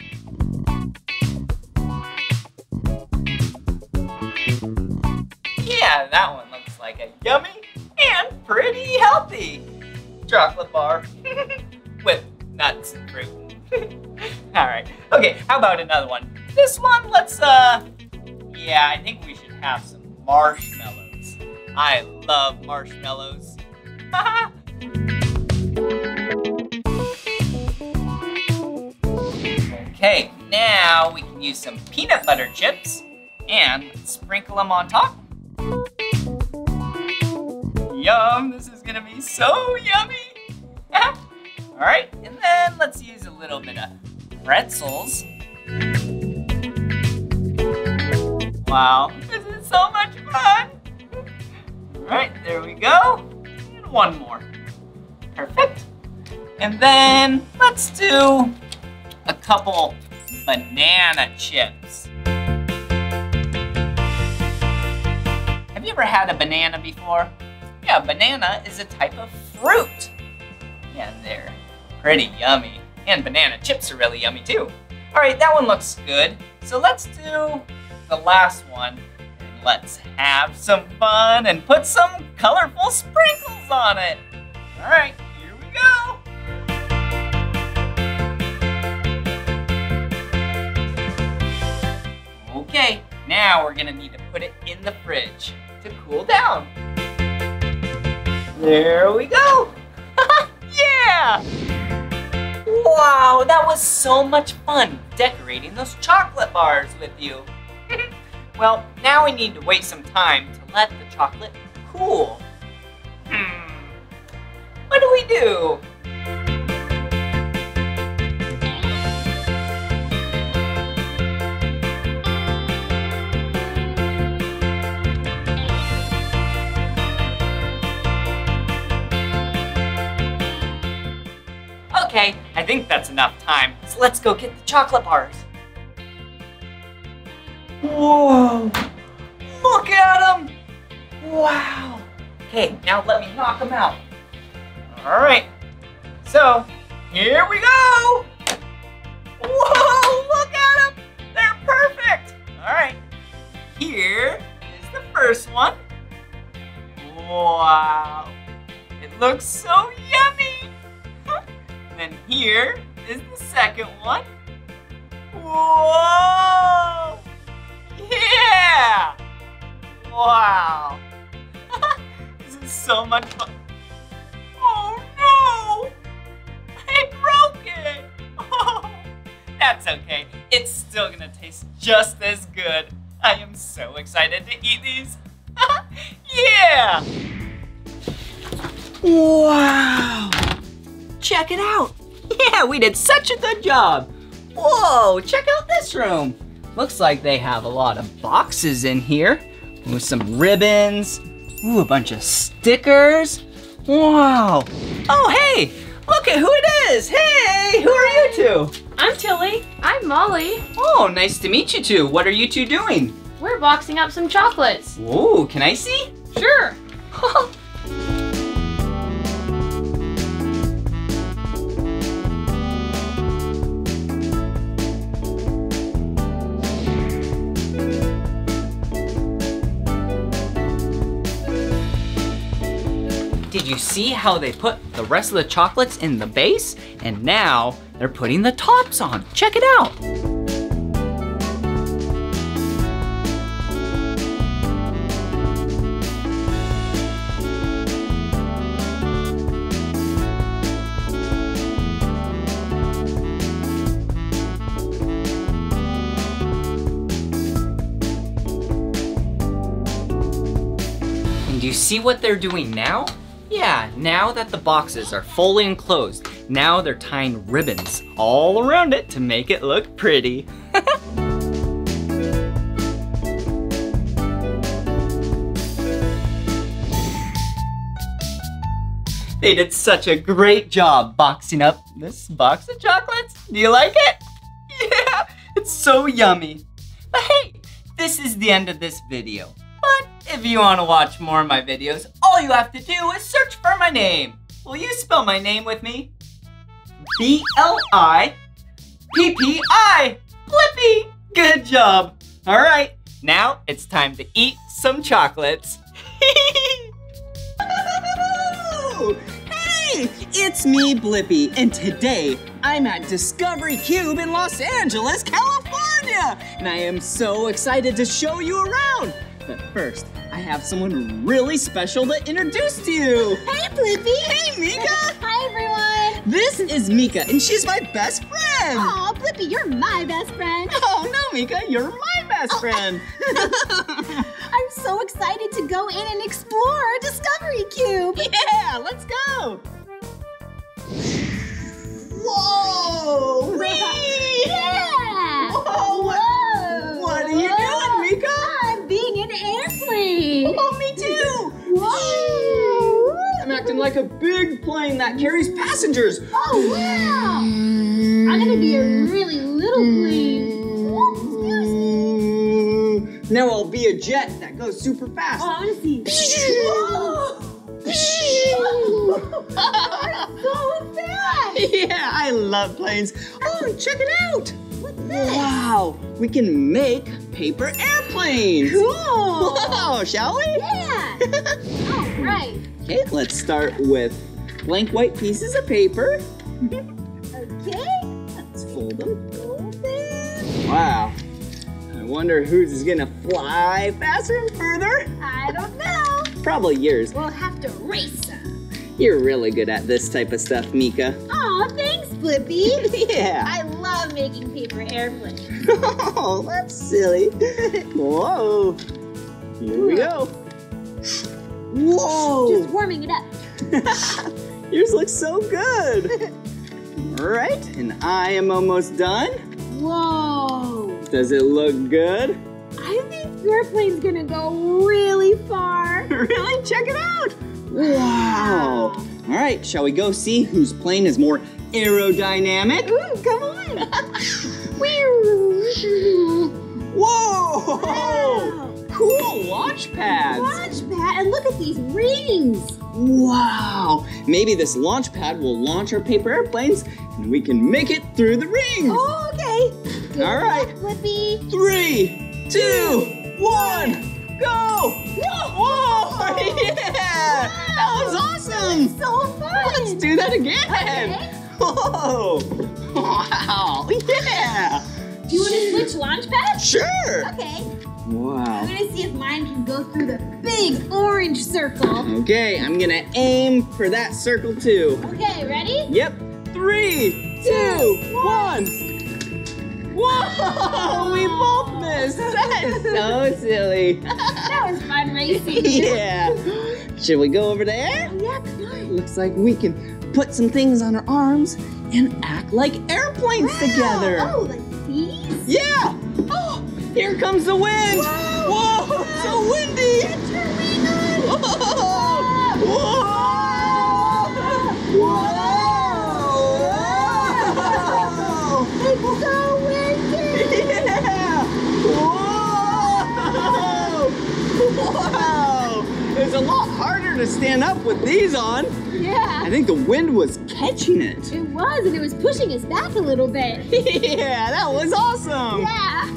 Yeah, that one looks like a yummy and pretty healthy chocolate bar with nuts and fruit. All right, okay, how about another one? This one, let's, yeah, I think we should have some marshmallows. I love marshmallows. Okay, now we can can use some peanut butter chips and sprinkle them on top. Yum, this is gonna be so yummy. All right, and then let's use a little bit of pretzels. Wow, this is so much fun. All right, there we go. And one more. Perfect. And then let's do a couple banana chips. Have you ever had a banana before? Yeah, banana is a type of fruit. Yeah, they're pretty yummy. And banana chips are really yummy too. All right, that one looks good. So let's do the last one. And let's have some fun and put some colorful sprinkles on it. All right, here we go. Okay, now we're gonna need to put it in the fridge to cool down. There we go. Yeah! Wow, that was so much fun decorating those chocolate bars with you. Well, now we need to wait some time to let the chocolate cool. What do we do? Okay, I think that's enough time, so let's go get the chocolate bars. Whoa, look at them! Wow. Okay, now let me knock them out. All right, so here we go! Whoa, look at them! They're perfect! All right, here is the first one. Wow, it looks so yummy! And here is the second one. Whoa! Yeah! Wow! This is so much fun. Oh no! I broke it! Oh, that's okay. It's still gonna taste just as good. I am so excited to eat these. Yeah! Wow! Check it out. Yeah, we did such a good job. Whoa, check out this room. Looks like they have a lot of boxes in here with some ribbons. Ooh, a bunch of stickers. Wow. Oh, hey, look at who it is. Hey, who are you two? I'm Tilly. I'm Molly. Oh, nice to meet you two. What are you two doing? We're boxing up some chocolates. Whoa, can I see? Sure. Did you see how they put the rest of the chocolates in the base? And now they're putting the tops on. Check it out. And do you see what they're doing now? Yeah, now that the boxes are fully enclosed, now they're tying ribbons all around it to make it look pretty. They did such a great job boxing up this box of chocolates. Do you like it? Yeah, it's so yummy. But hey, this is the end of this video. But if you want to watch more of my videos, all you have to do is search for my name. Will you spell my name with me? B-L-I-P-P-I. Blippi! Good job. All right, now it's time to eat some chocolates. Hey, it's me, Blippi, and today I'm at Discovery Cube in Los Angeles, California. And I am so excited to show you around. But first, I have someone really special to introduce to you. Hey, Blippi. Hey, Mika. Hi, everyone. This is Mika, and she's my best friend. Aw, Blippi. Blippi, you're my best friend. Oh, no, Mika, you're my best friend. I'm so excited to go in and explore our Discovery Cube. Yeah, let's go. Whoa! Whee! Yeah! Whoa! Whoa! What are you doing, Mika? I'm being an airplane. Oh, me too. Whoa! I'm acting like a big plane that carries passengers. Oh, wow! I'm gonna be a really little plane. Oh, excuse me. Now I'll be a jet that goes super fast. Oh, I wanna see. Whoa! Oh, so fast! Yeah, I love planes. Oh, check it out! What's this? Wow, we can make paper airplanes. Cool! Whoa, shall we? Yeah! All right. Okay, let's start with blank white pieces of paper. Okay. Let's fold them. Fold them. Wow. I wonder whose is gonna fly faster and further. I don't know. Probably yours. We'll have to race them. You're really good at this type of stuff, Mika. Aw, thanks, Blippi. Yeah. I love making paper airplanes. Oh, that's silly. Whoa. Here we go. Whoa. Just warming it up. Yours looks so good. All right, and I am almost done. Whoa. Does it look good? I think your plane's gonna go really far. Really? Check it out. Wow. All right, shall we go see whose plane is more aerodynamic? Ooh, come on. Whoa. Wow. Cool launch pads. Launch pad, and look at these rings. Wow. Maybe this launch pad will launch our paper airplanes and we can make it through the rings. Oh, okay. Good All right. Blippi. 3, 2, 1, go. Whoa. Whoa. Yeah. Wow. That was awesome. That was so fun. Let's do that again. Okay. Whoa. Wow. Yeah. Do you want to switch launch pads? Sure. Okay. Wow. I'm going to see if mine can go through the big orange circle. Okay, I'm going to aim for that circle too. Okay, ready? Yep. 3, 2, 1. Whoa, we both missed. That is so silly. That was fun racing. Yeah. Should we go over there? Yeah, come on. Looks like we can put some things on our arms and act like airplanes together. Oh, like these? Yeah. Oh. Here comes the wind! Whoa! Whoa, it's so windy! Get your wing on! Whoa! Whoa! Whoa! Whoa! It's so windy! Yeah! Whoa! Wow! It's a lot harder to stand up with these on. Yeah. I think the wind was catching it. It was, and it was pushing us back a little bit. Yeah, that was awesome! Yeah!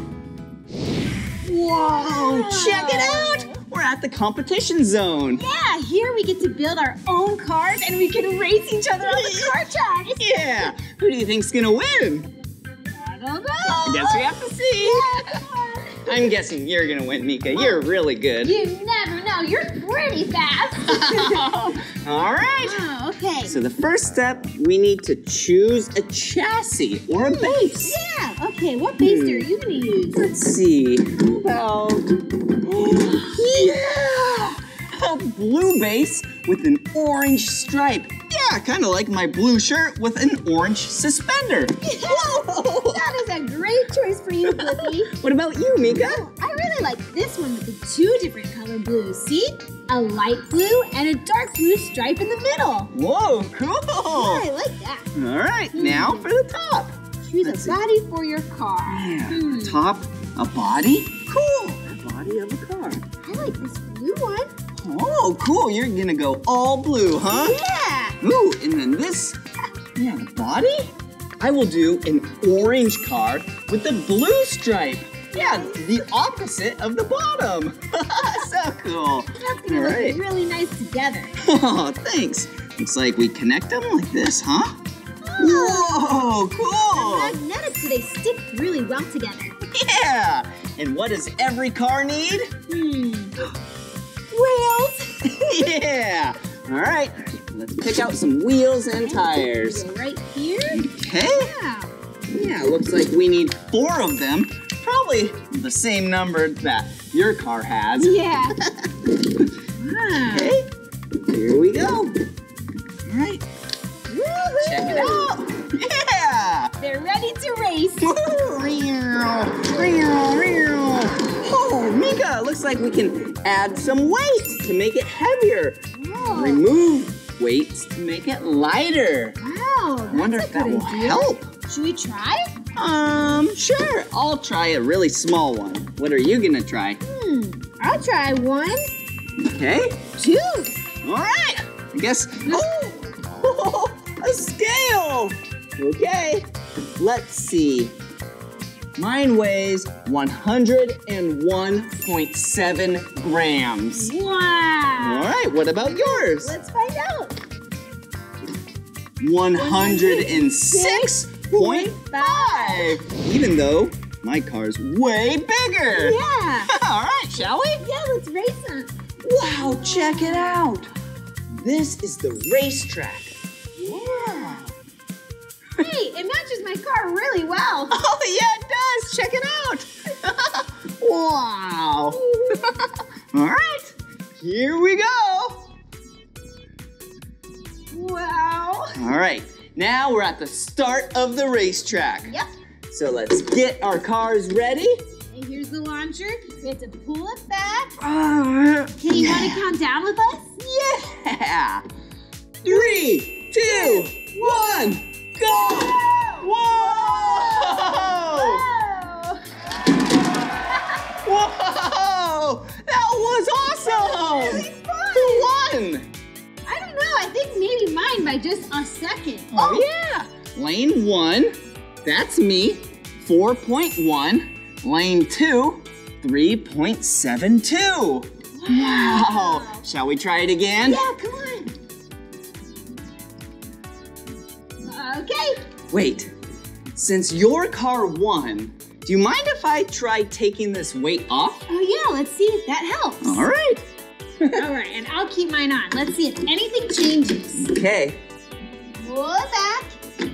Whoa, check it out! We're at the competition zone. Yeah, here we get to build our own cars and we can race each other on the car tracks. Yeah, who do you think's gonna win? I don't know. I guess we have to see. Yeah. I'm guessing you're gonna win, Mika. You're really good. You never know, you're pretty fast. All right. Oh, okay. So the first step, we need to choose a chassis or a base. Yeah. Okay, what base are you gonna use? Let's see. How about a blue base with an orange stripe. Yeah, kind of like my blue shirt with an orange suspender. Yeah. Whoa! That is a great choice for you, Blippi. What about you, Mika? Oh, I really like this one with the two different color blues. See? A light blue and a dark blue stripe in the middle. Whoa, cool! Yeah, I like that. All right, now for the top. Choose a body for your car. Yeah, a top, a body. Cool, a body of a car. I like this blue one. Oh, cool, you're gonna go all blue, huh? Yeah. Ooh, and then this, the body? I will do an orange car with a blue stripe. Yeah, the opposite of the bottom. So cool. That's gonna look really nice together. Oh, thanks. Looks like we connect them like this, huh? Whoa, cool! The magnetics, so they stick really well together. Yeah! And what does every car need? Wheels! Yeah! All right, let's pick out some wheels and tires. Right here? Okay. Yeah. Yeah, looks like we need 4 of them. Probably the same number that your car has. Yeah. Okay, here we go. All right. Woo-hoo. Check it out. Yeah! They're ready to race. Oh, Mika, looks like we can add some weights to make it heavier. Whoa. Remove weights to make it lighter. Wow, that's wonder if that will help. Should we try? Sure. I'll try a really small one. What are you gonna try? I'll try 1. Okay. 2. All right. I guess. Oh, a scale. Okay, let's see. Mine weighs 101.7 grams. Wow. All right, what about yours? Let's find out. 106.5. Even though my car's way bigger. Yeah. All right, shall we? Yeah, let's race it. Wow, check it out. This is the racetrack. Yeah. Hey, it matches my car really well. Oh, yeah, it does. Check it out. Wow. All right, here we go. Wow. All right, now we're at the start of the racetrack. Yep. So let's get our cars ready. And here's the launcher. We have to pull it back. Okay, you want to count down with us? Yeah. 3, 2, 1. Go! Whoa! Whoa! Whoa! That was awesome! That was really fun. Who won? I don't know. I think maybe mine by just a second. Oh, yeah. Lane 1, that's me, 4.1. Lane 2, 3.72. Wow. Wow. Shall we try it again? Yeah, come on. Okay. Wait, since your car won, do you mind if I try taking this weight off? Oh, yeah, let's see if that helps. All right. All right, and I'll keep mine on. Let's see if anything changes. Okay. Pull it back.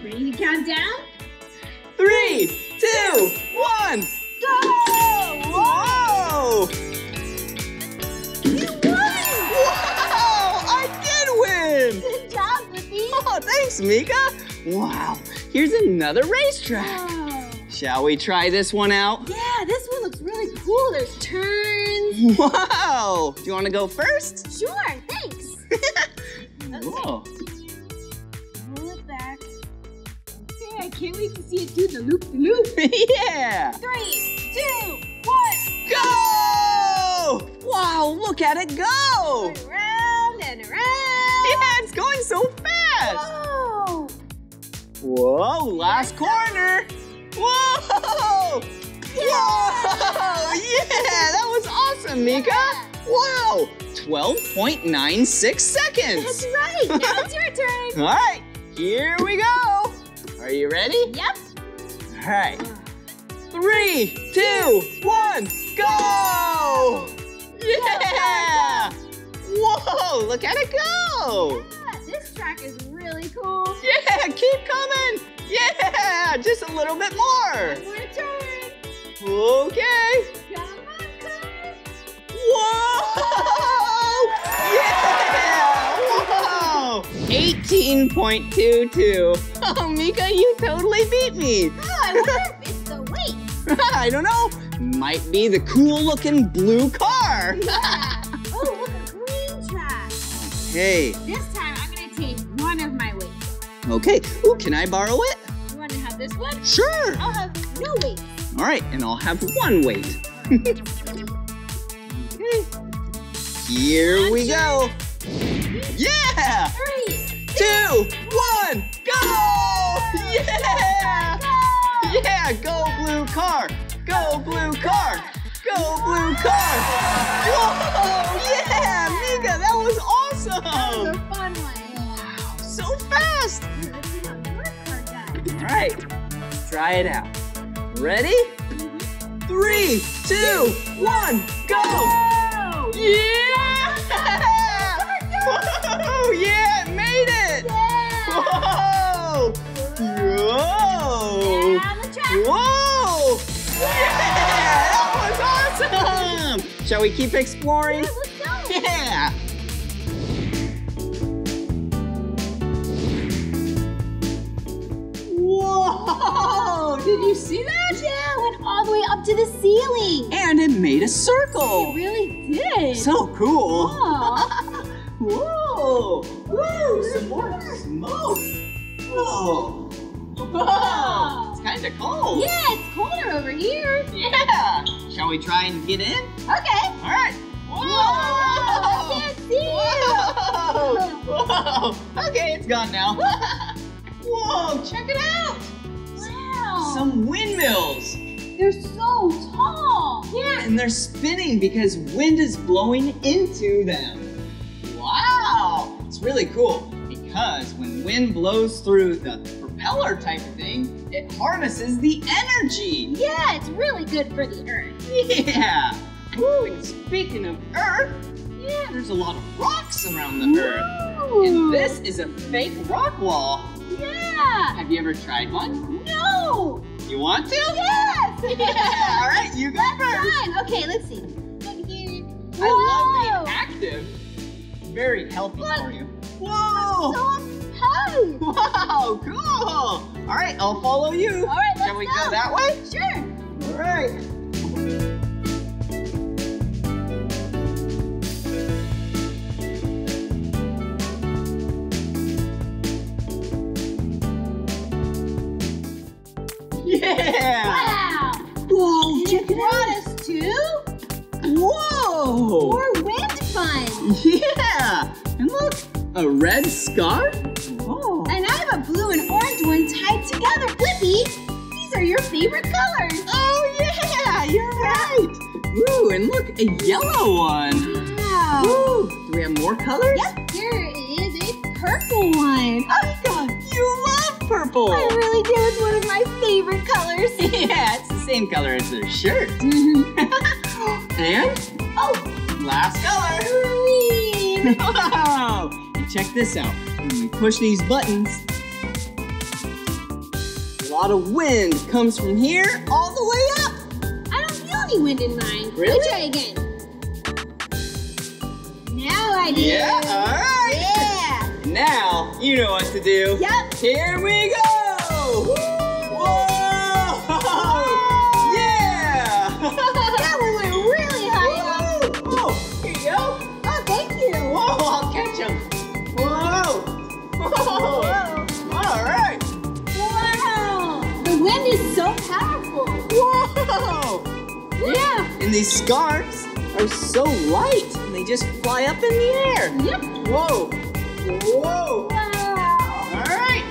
Ready to count down? 3, 2, 1. Go! Whoa! You won! Wow, I did win! Good job, Blippi. Oh, thanks, Mika. Wow, here's another racetrack. Wow. Shall we try this one out? Yeah, this one looks really cool. There's turns. Wow, do you want to go first? Sure, thanks. Okay. Whoa. Pull it back. Okay, I can't wait to see it do the loop-de-loop. Yeah. 3, 2, 1. Go! Wow, look at it go. Going around and around. Yeah, it's going so fast. Whoa. Whoa, last corner. Whoa! Yeah. Whoa! Yeah, that was awesome, Mika. Yeah. Wow, 12.96 seconds. That's right, now it's your turn. All right, here we go. Are you ready? Yep. All right, 3, 2, 1, go! Yeah! Whoa, look at it go. This track is really cool. Yeah, keep coming. Yeah, just a little bit more. One more turn. Okay. Come on, car. Whoa! Yeah! Whoa! 18.22. Oh, Mika, you totally beat me. Oh, I wonder if it's the weight. I don't know. Might be the cool-looking blue car. Yeah. Oh, look, a green track. Hey. This time I'm going to take one of my weights. Okay. Ooh, can I borrow it? You want to have this one? Sure. I'll have no weight. All right, and I'll have 1 weight. Okay. Here we go. Yeah! 3, 2, 1, go! Yeah! Yeah, go blue car. Go blue car. Go blue car. Whoa! Yeah, Mika, that was awesome. That was a fun one. So fast! All right, try it out. Ready? 3, 2, 1, go! Yeah! Whoa! Yeah, it made it! Yeah! Whoa! Whoa! Whoa! Yeah! That was awesome! Shall we keep exploring? Yeah, let's go! Yeah! Whoa! Did you see that? Yeah, it went all the way up to the ceiling. And it made a circle. It really did. So cool. Whoa! Whoa! Some more smoke. Whoa! Whoa! It's kind of cold. Yeah, it's colder over here. Yeah. Shall we try and get in? Okay. All right. Whoa! Whoa. I can't see. Whoa! Whoa! Okay, it's gone now. Whoa! Check it out. Wow. Some windmills. They're so tall. Yeah, and they're spinning because wind is blowing into them. Wow! It's really cool because when wind blows through the propeller type of thing, it harnesses the energy. Yeah, it's really good for the earth. Yeah. Ooh, and speaking of earth, yeah, there's a lot of rocks around the earth. And this is a fake rock wall. Yeah. Have you ever tried one? No. You want to? Yes. Yeah. All right, you go first. Fun. Okay, let's see. Whoa. I love being active. Very healthy for you. Whoa. I'm so excited. Wow, cool. All right, I'll follow you. All right, let's go. Can we go that way? Sure. All right. Yeah! Wow! Whoa, check it out! Us too? Whoa! More wind fun! Yeah! And look, a red scarf? Whoa! And I have a blue and orange one tied together, Blippi! These are your favorite colors! Oh yeah! You're right! Ooh, and look, a yellow one! Wow! Ooh, do we have more colors? Yep, here is a purple one! Oh my god! You love purple! I really do, it's one of my favorite colors. Yeah, it's the same color as their shirt. And? Oh! Last color! Green! Wow! And check this out. When we push these buttons, a lot of wind comes from here all the way up. I don't feel any wind in mine. Really? Let me try again. Now I do. Yeah, all right. Yeah. Now, you know what to do. Yep. Here we go! Woo! Whoa! Yeah! That one went really high up. Whoa! Here you go. Oh, thank you. Whoa, I'll catch him. Whoa! Whoa! Whoa. All right. Wow! The wind is so powerful. Whoa! Yeah. And these scarves are so light. And they just fly up in the air. Yep. Whoa! Whoa! Wow! All right,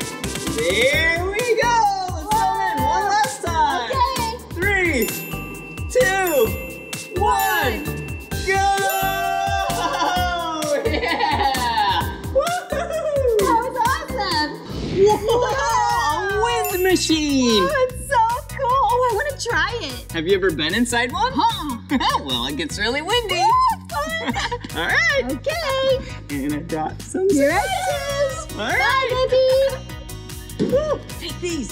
there we go. Let's go in one last time. Okay. 3, 2, 1, go! Whoa. Yeah! Woo! That was awesome. Whoa! A wind machine. Oh, it's so cool. Oh, I want to try it. Have you ever been inside one? Huh? Well, it gets really windy. Woo! All right. Okay. And I got some dresses. All right. Bye, baby. Woo, take these.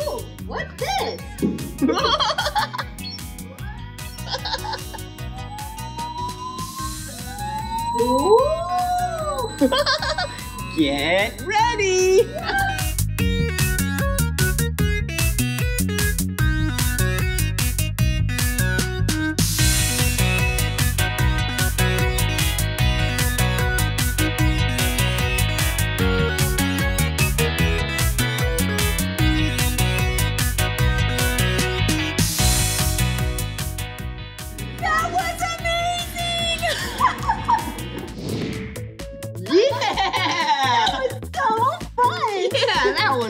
Ooh, what's this? Ooh. Get ready.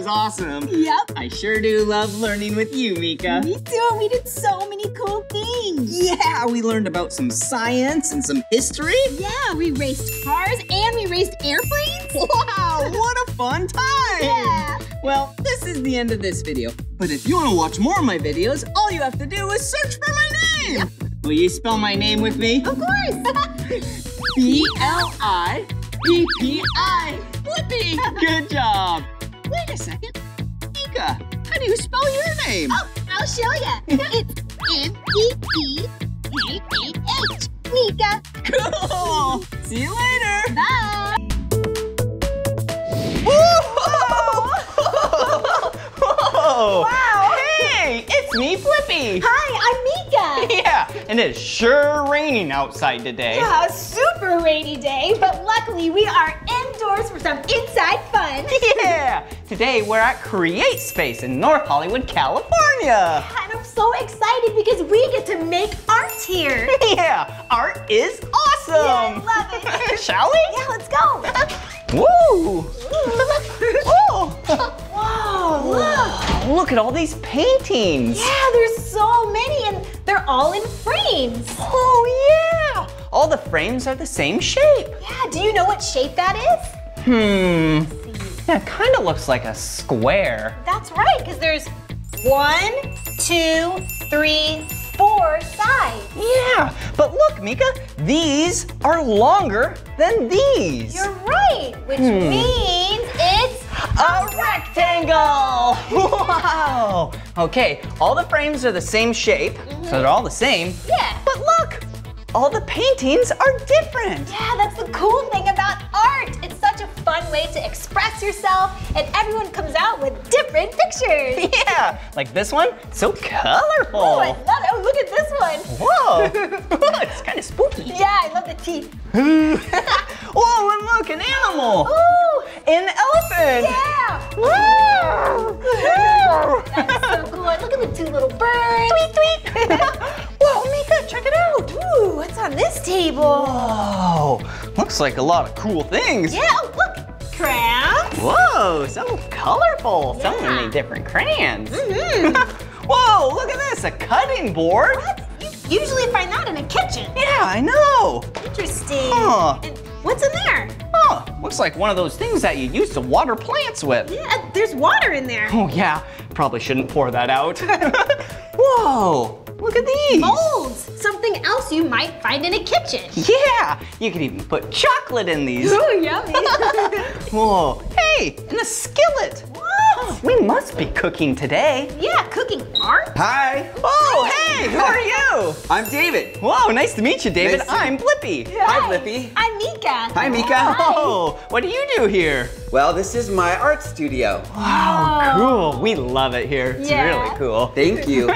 Awesome. Yep. I sure do love learning with you, Mika. Me too. We did so many cool things. Yeah, we learned about some science and some history. Yeah, we raced cars and we raced airplanes. Wow, what a fun time. Yeah. Well, this is the end of this video. But if you want to watch more of my videos, all you have to do is search for my name. Yep. Will you spell my name with me? Of course. B-L-I-P-P-I. Blippi. Good job. Wait a second, Mika, How do you spell your name? Oh, I'll show ya. It's M-E-E-K-A-H. Mika. Cool. See you later. Bye. Whoa. Wow. Hey, it's me, Blippi. Hi, I'm Mika. Yeah, and it's sure raining outside today. Yeah, a super rainy day, but luckily we are indoors for some inside fun. Yeah, today we're at Create Space in North Hollywood, California. And I'm so excited because we get to make art here. Yeah, art is awesome. Yeah, I love it. Shall we? Yeah, let's go. Woo! Whoa! Whoa, look! Look at all these paintings! Yeah, there's so many and they're all in frames! Oh yeah! All the frames are the same shape! Yeah, do you know what shape that is? Yeah, it kind of looks like a square. That's right, because there's 1, 2, 3, 4 sides. Yeah, but look, Mika, these are longer than these. You're right, which means it's a rectangle. Wow. Okay, all the frames are the same shape, so they're all the same. Yeah. But look, all the paintings are different. Yeah, that's the cool thing about art. It's such a fun way to express yourself, and everyone comes out with different pictures. Yeah, like this one, so colorful. Oh, I love it. Oh, look at this one. Whoa, it's kind of spooky. Yeah, I love the teeth. Whoa, and look, an animal. Ooh, an elephant. Yeah. Wow. That's so cool. Look at the two little birds. Tweet, tweet. Whoa, Mika, check it out. Ooh, what's on this table? Whoa, looks like a lot of cool things. Yeah, oh, look. Crayons. Whoa, so colorful. Yeah. So many different crayons. Whoa, look at this, a cutting board. What? You usually find that in a kitchen. Yeah, I know. Interesting. Huh. And what's in there? Oh, huh. Looks like one of those things that you use to water plants with. Yeah, there's water in there. Oh yeah, probably shouldn't pour that out. Whoa. Look at these. Molds, something else you might find in a kitchen. Yeah, you could even put chocolate in these. Ooh, yummy. Whoa, hey, and a skillet. What? We must be cooking today. Yeah, cooking art. Hi. Oh, hey, who are you? I'm David. Whoa, nice to meet you, David. Nice. I'm Blippi. Hi, Blippi. I'm Mika. Hi, Mika. Hi. Oh, what do you do here? Well, this is my art studio. Wow, cool. We love it here. It's really cool. Thank you.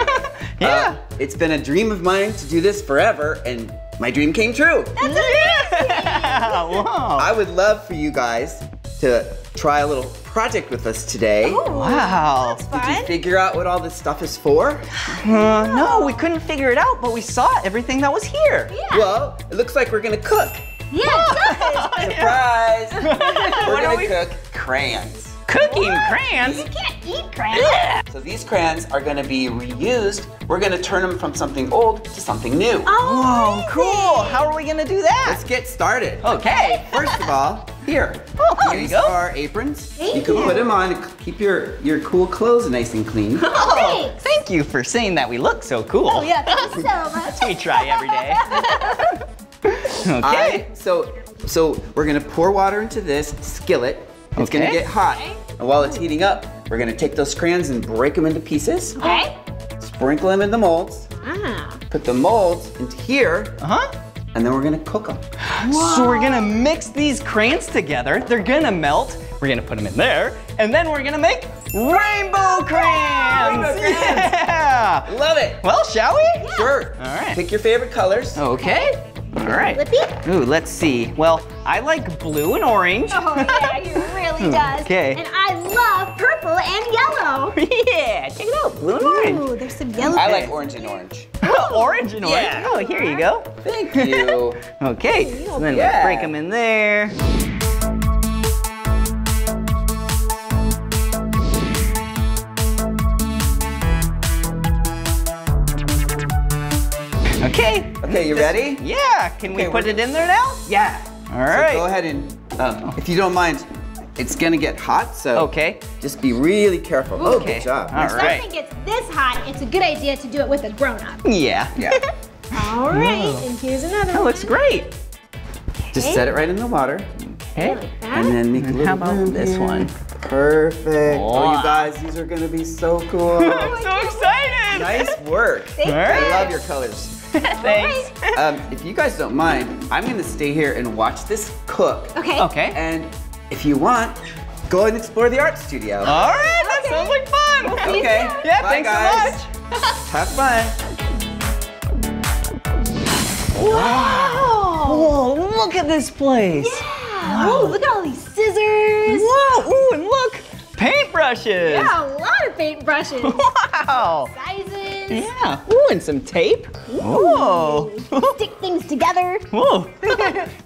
Yeah. It's been a dream of mine to do this forever, and my dream came true. That's amazing! Wow. I would love for you guys to try a little project with us today. Oh, wow. That's fun. Did you figure out what all this stuff is for? No, we couldn't figure it out, but we saw everything that was here. Yeah. Well, it looks like we're gonna cook. Yeah, surprise! We're gonna cook crayons. Cooking crayons? You can't eat crayons. Yeah. So these crayons are gonna be reused. We're gonna turn them from something old to something new. Oh, cool. How are we gonna do that? Let's get started. Okay. First of all, here. Oh, these are aprons. Thank you. You can put them on and keep your cool clothes nice and clean. Oh, thanks. Thank you for saying that we look so cool. Oh yeah, thanks so much. That's what we try every day. Okay. So we're gonna pour water into this skillet. It's gonna get hot. And while it's heating up, we're gonna take those crayons and break them into pieces. Okay. Sprinkle them in the molds. Put the molds into here. And then we're gonna cook them. Whoa. So we're gonna mix these crayons together. They're gonna melt. We're gonna put them in there. And then we're gonna make rainbow crayons. Rainbow crayons. Yeah. Love it. Well, shall we? Yeah. Sure. All right. Pick your favorite colors. Okay. All right. Blippi? Ooh, let's see. Well, I like blue and orange. Oh yeah, he really does. Okay. And I love purple and yellow. Yeah, check it out, blue and orange. Ooh, there's some yellow. I like orange and orange. Orange and orange? Yeah. Oh, here you go. Thank you. Okay, so then we'll break them in there. Okay. Okay, you ready? Yeah. Can we put it in there now? Yeah. All right. So go ahead and, if you don't mind, it's gonna get hot, so just be really careful. Ooh, okay. Good job. All right. If something gets this hot, it's a good idea to do it with a grown-up. Yeah. Yeah. All right. And here's another one. That looks great. Just set it right in the water. Okay. Like that. And then make a little room. How about this one? Perfect. Wow. Oh, you guys, these are gonna be so cool. I'm so excited. Nice work. Thank you. I love your colors. Thanks. If you guys don't mind, I'm gonna stay here and watch this cook. Okay. Okay. And if you want, go and explore the art studio. All right, that sounds like fun. We'll okay. Yeah, bye, thanks so much. Have fun. Wow. Whoa, look at this place. Yeah. Wow. Oh, look at all these scissors. Whoa, ooh, and look, paintbrushes. Yeah, a lot of paintbrushes. Wow. Sizes. Yeah. Ooh, and some tape. Whoa. Stick things together. Whoa.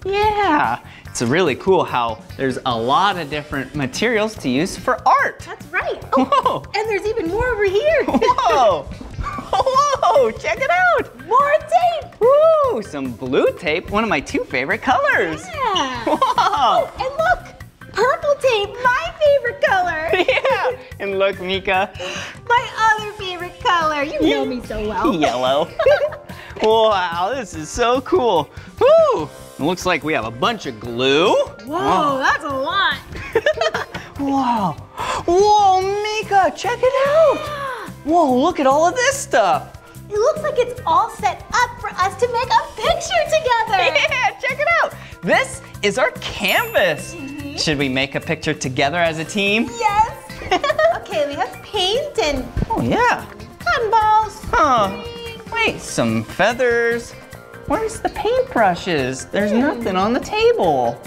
Yeah. It's really cool how there's a lot of different materials to use for art. That's right. Oh, whoa. And there's even more over here. Whoa. Whoa, check it out. More tape. Woo, some blue tape, one of my two favorite colors. Yeah. Whoa. Oh, and look. Purple tape, my favorite color. Yeah, and look, Mika. My other favorite color. You know me so well. Yellow. Wow, this is so cool. Woo! It looks like we have a bunch of glue. Whoa, that's a lot. Wow. Whoa, Mika, check it out. Whoa, look at all of this stuff. It looks like it's all set up for us to make a picture together. Yeah, check it out. This is our canvas. Mm-hmm. Should we make a picture together as a team? Yes. Okay, we have paint and cotton balls. Huh. Wait, some feathers. Where's the paintbrushes? There's nothing on the table.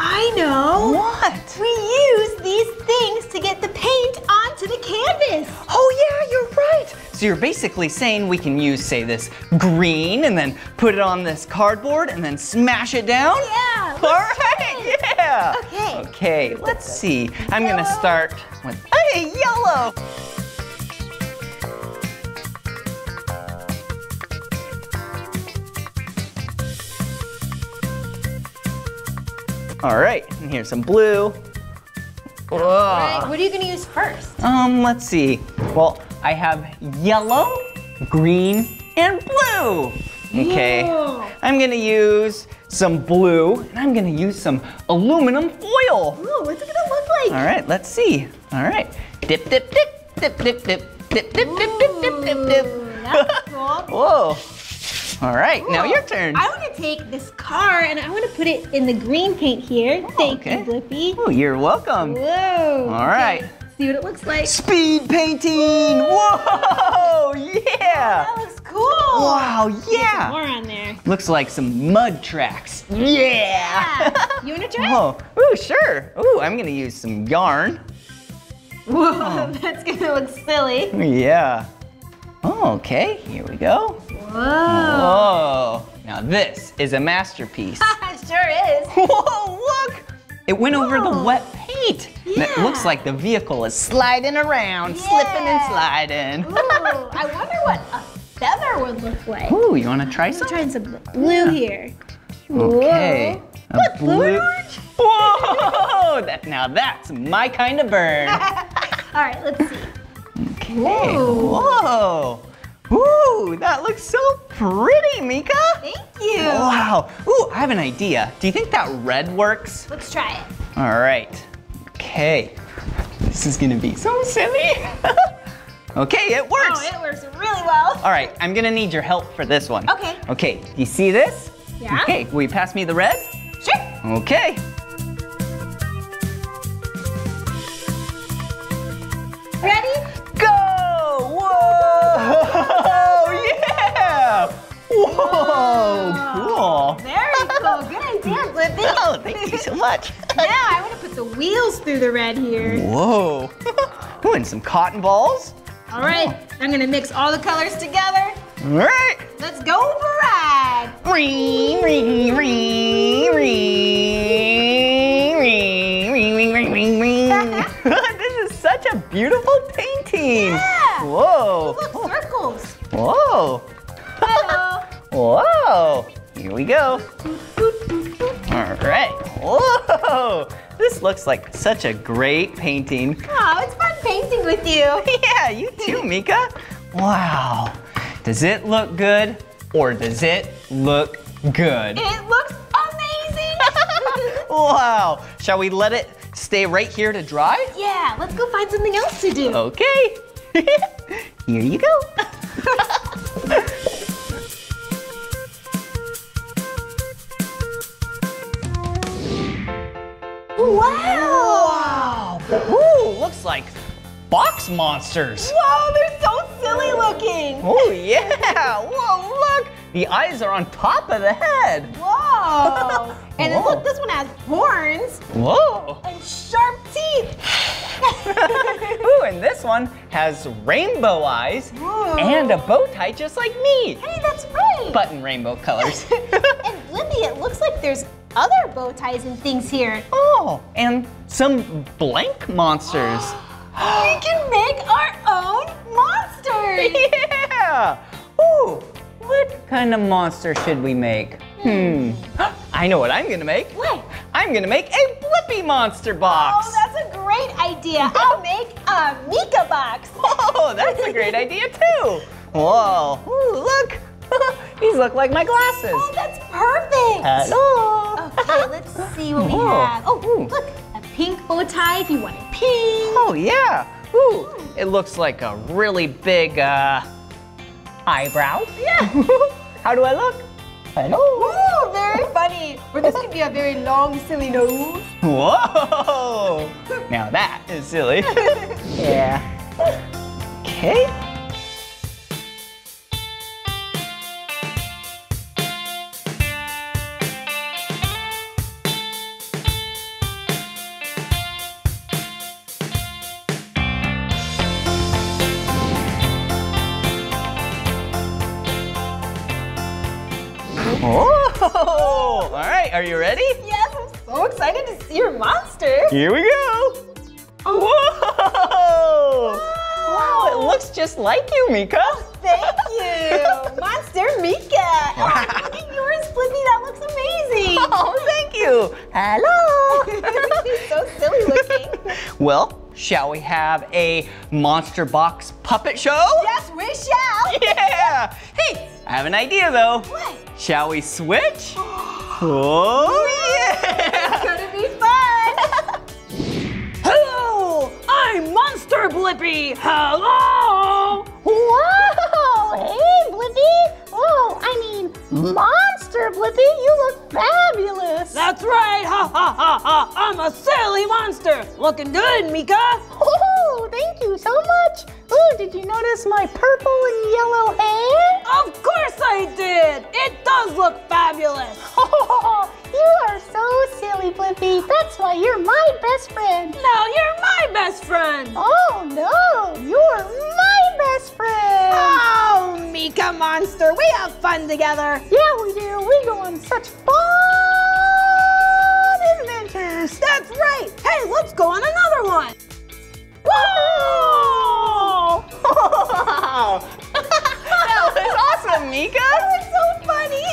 I know. What? We use these things to get the paint onto the canvas. Oh yeah, you're right. So you're basically saying we can use, say, this green and then put it on this cardboard and then smash it down? Yeah. All right, yeah. Okay. Okay, let's see. I'm gonna start with, hey, yellow. All right, and here's some blue. All right, what are you gonna use first? Let's see. Well, I have yellow, green, and blue. Okay, I'm gonna use some blue, and I'm gonna use some aluminum foil. Ooh, what's it gonna look like? All right, let's see. All right, dip, dip, dip, dip, dip, dip, dip, dip, dip, dip, dip, dip, dip. That's cool. Whoa. All right, now your turn. I want to take this car and I want to put it in the green paint here. Oh, Thank you, Blippi. Oh, you're welcome. Whoa. All right. Let's see what it looks like. Speed painting. Whoa, yeah. Oh, that looks cool. Wow, yeah. There's more on there. Looks like some mud tracks. Yeah. You want to try it? Oh, sure. Oh, I'm going to use some yarn. Whoa, that's going to look silly. Yeah. Oh, okay, here we go. Whoa. Whoa. Now this is a masterpiece. It sure is. Whoa, look. It went over the wet paint. Yeah. And it looks like the vehicle is sliding around, slipping and sliding. Ooh, I wonder what a feather would look like. Ooh, you wanna try some? I'm trying some blue here. Okay. What, blue and orange? Whoa, now that's my kind of bird. All right, let's see. Okay. Whoa. Ooh, that looks so pretty, Mika. Thank you. Wow. Ooh, I have an idea. Do you think that red works? Let's try it. All right. Okay. This is gonna be so silly. Okay, it works. Oh, it works really well. All right, I'm gonna need your help for this one. Okay. Okay, you see this? Yeah. Okay, will you pass me the red? Sure. Okay. Ready? Whoa, yeah! Whoa, cool. Very cool, good idea, Blippi. Oh, thank you so much. Now I want to put the wheels through the red here. Whoa. Ooh, and some cotton balls. All right, I'm gonna mix all the colors together. All right. Let's go for a ride. Ring, ring, ring, ring, ring, ring, ring, ring, ring. This is such a beautiful painting. Yeah. Whoa. Look, circles. Whoa. Hello. Whoa. Here we go. All right. Whoa. This looks like such a great painting. Oh, it's fun painting with you. Yeah, you too, Mika. Wow. Does it look good or does it look good? It looks amazing. Wow. Shall we let it Stay right here to dry? Yeah, let's go find something else to do. Okay. Here you go. Wow! Ooh, looks like box monsters. Whoa, they're so silly looking. Oh yeah, whoa, look. The eyes are on top of the head. Whoa. And whoa. Then look, this one has horns. Whoa. And sharp teeth. Ooh, and this one has rainbow eyes. Whoa. And a bow tie just like me. Hey, that's right. But in rainbow colors. And Blippi, it looks like there's other bow ties and things here. Oh, and some blank monsters. We can make our own monsters. Yeah. Ooh, what kind of monster should we make? I know what I'm gonna make. What? I'm gonna make a Blippi monster box. Oh, that's a great idea. I'll make a Mika box. Oh, that's a great idea too. Whoa, ooh, look. These look like my glasses. Oh, that's perfect. Hello. Okay, let's see what we have. Oh, ooh, look, a pink bow tie if you want it pink. Oh, yeah. Ooh, it looks like a really big eyebrow. Yeah. How do I look? Hello. Ooh, very funny. But this could be a very long, silly nose. Whoa. Now that is silly. Yeah. Okay. Oh, all right, are you ready? Yes, I'm so excited to see your monster. Here we go. Whoa. Wow, it looks just like you, Mika. Oh, thank you. Monster Mika. Wow. Oh, look at yours, Blippi, that looks amazing. Oh, thank you. Hello. She's so silly looking. Well, shall we have a monster box puppet show? Yes, we shall. Yeah. Hey, I have an idea though. What? Shall we switch? Oh yeah! It's gonna be fun. Hello, I'm Monster Blippi. Hello. Whoa! Hey, Blippi. Whoa! I mean, Monster Blippi, you look fabulous. That's right. Ha ha ha ha! I'm a silly monster. Looking good, Mika. Oh, thank you so much. Oh, did you notice my purple and yellow hair? Of course I did. It does look fabulous. Oh, you are so silly, Blippi. That's why you're my best friend. No, you're my best friend. Oh, no, you're my best friend. Oh, Mika Monster, we have fun together. Yeah, we do. We go on such fun adventures. That's right. Hey, let's go on another one. Whoa! That was awesome, Mika. That was so funny.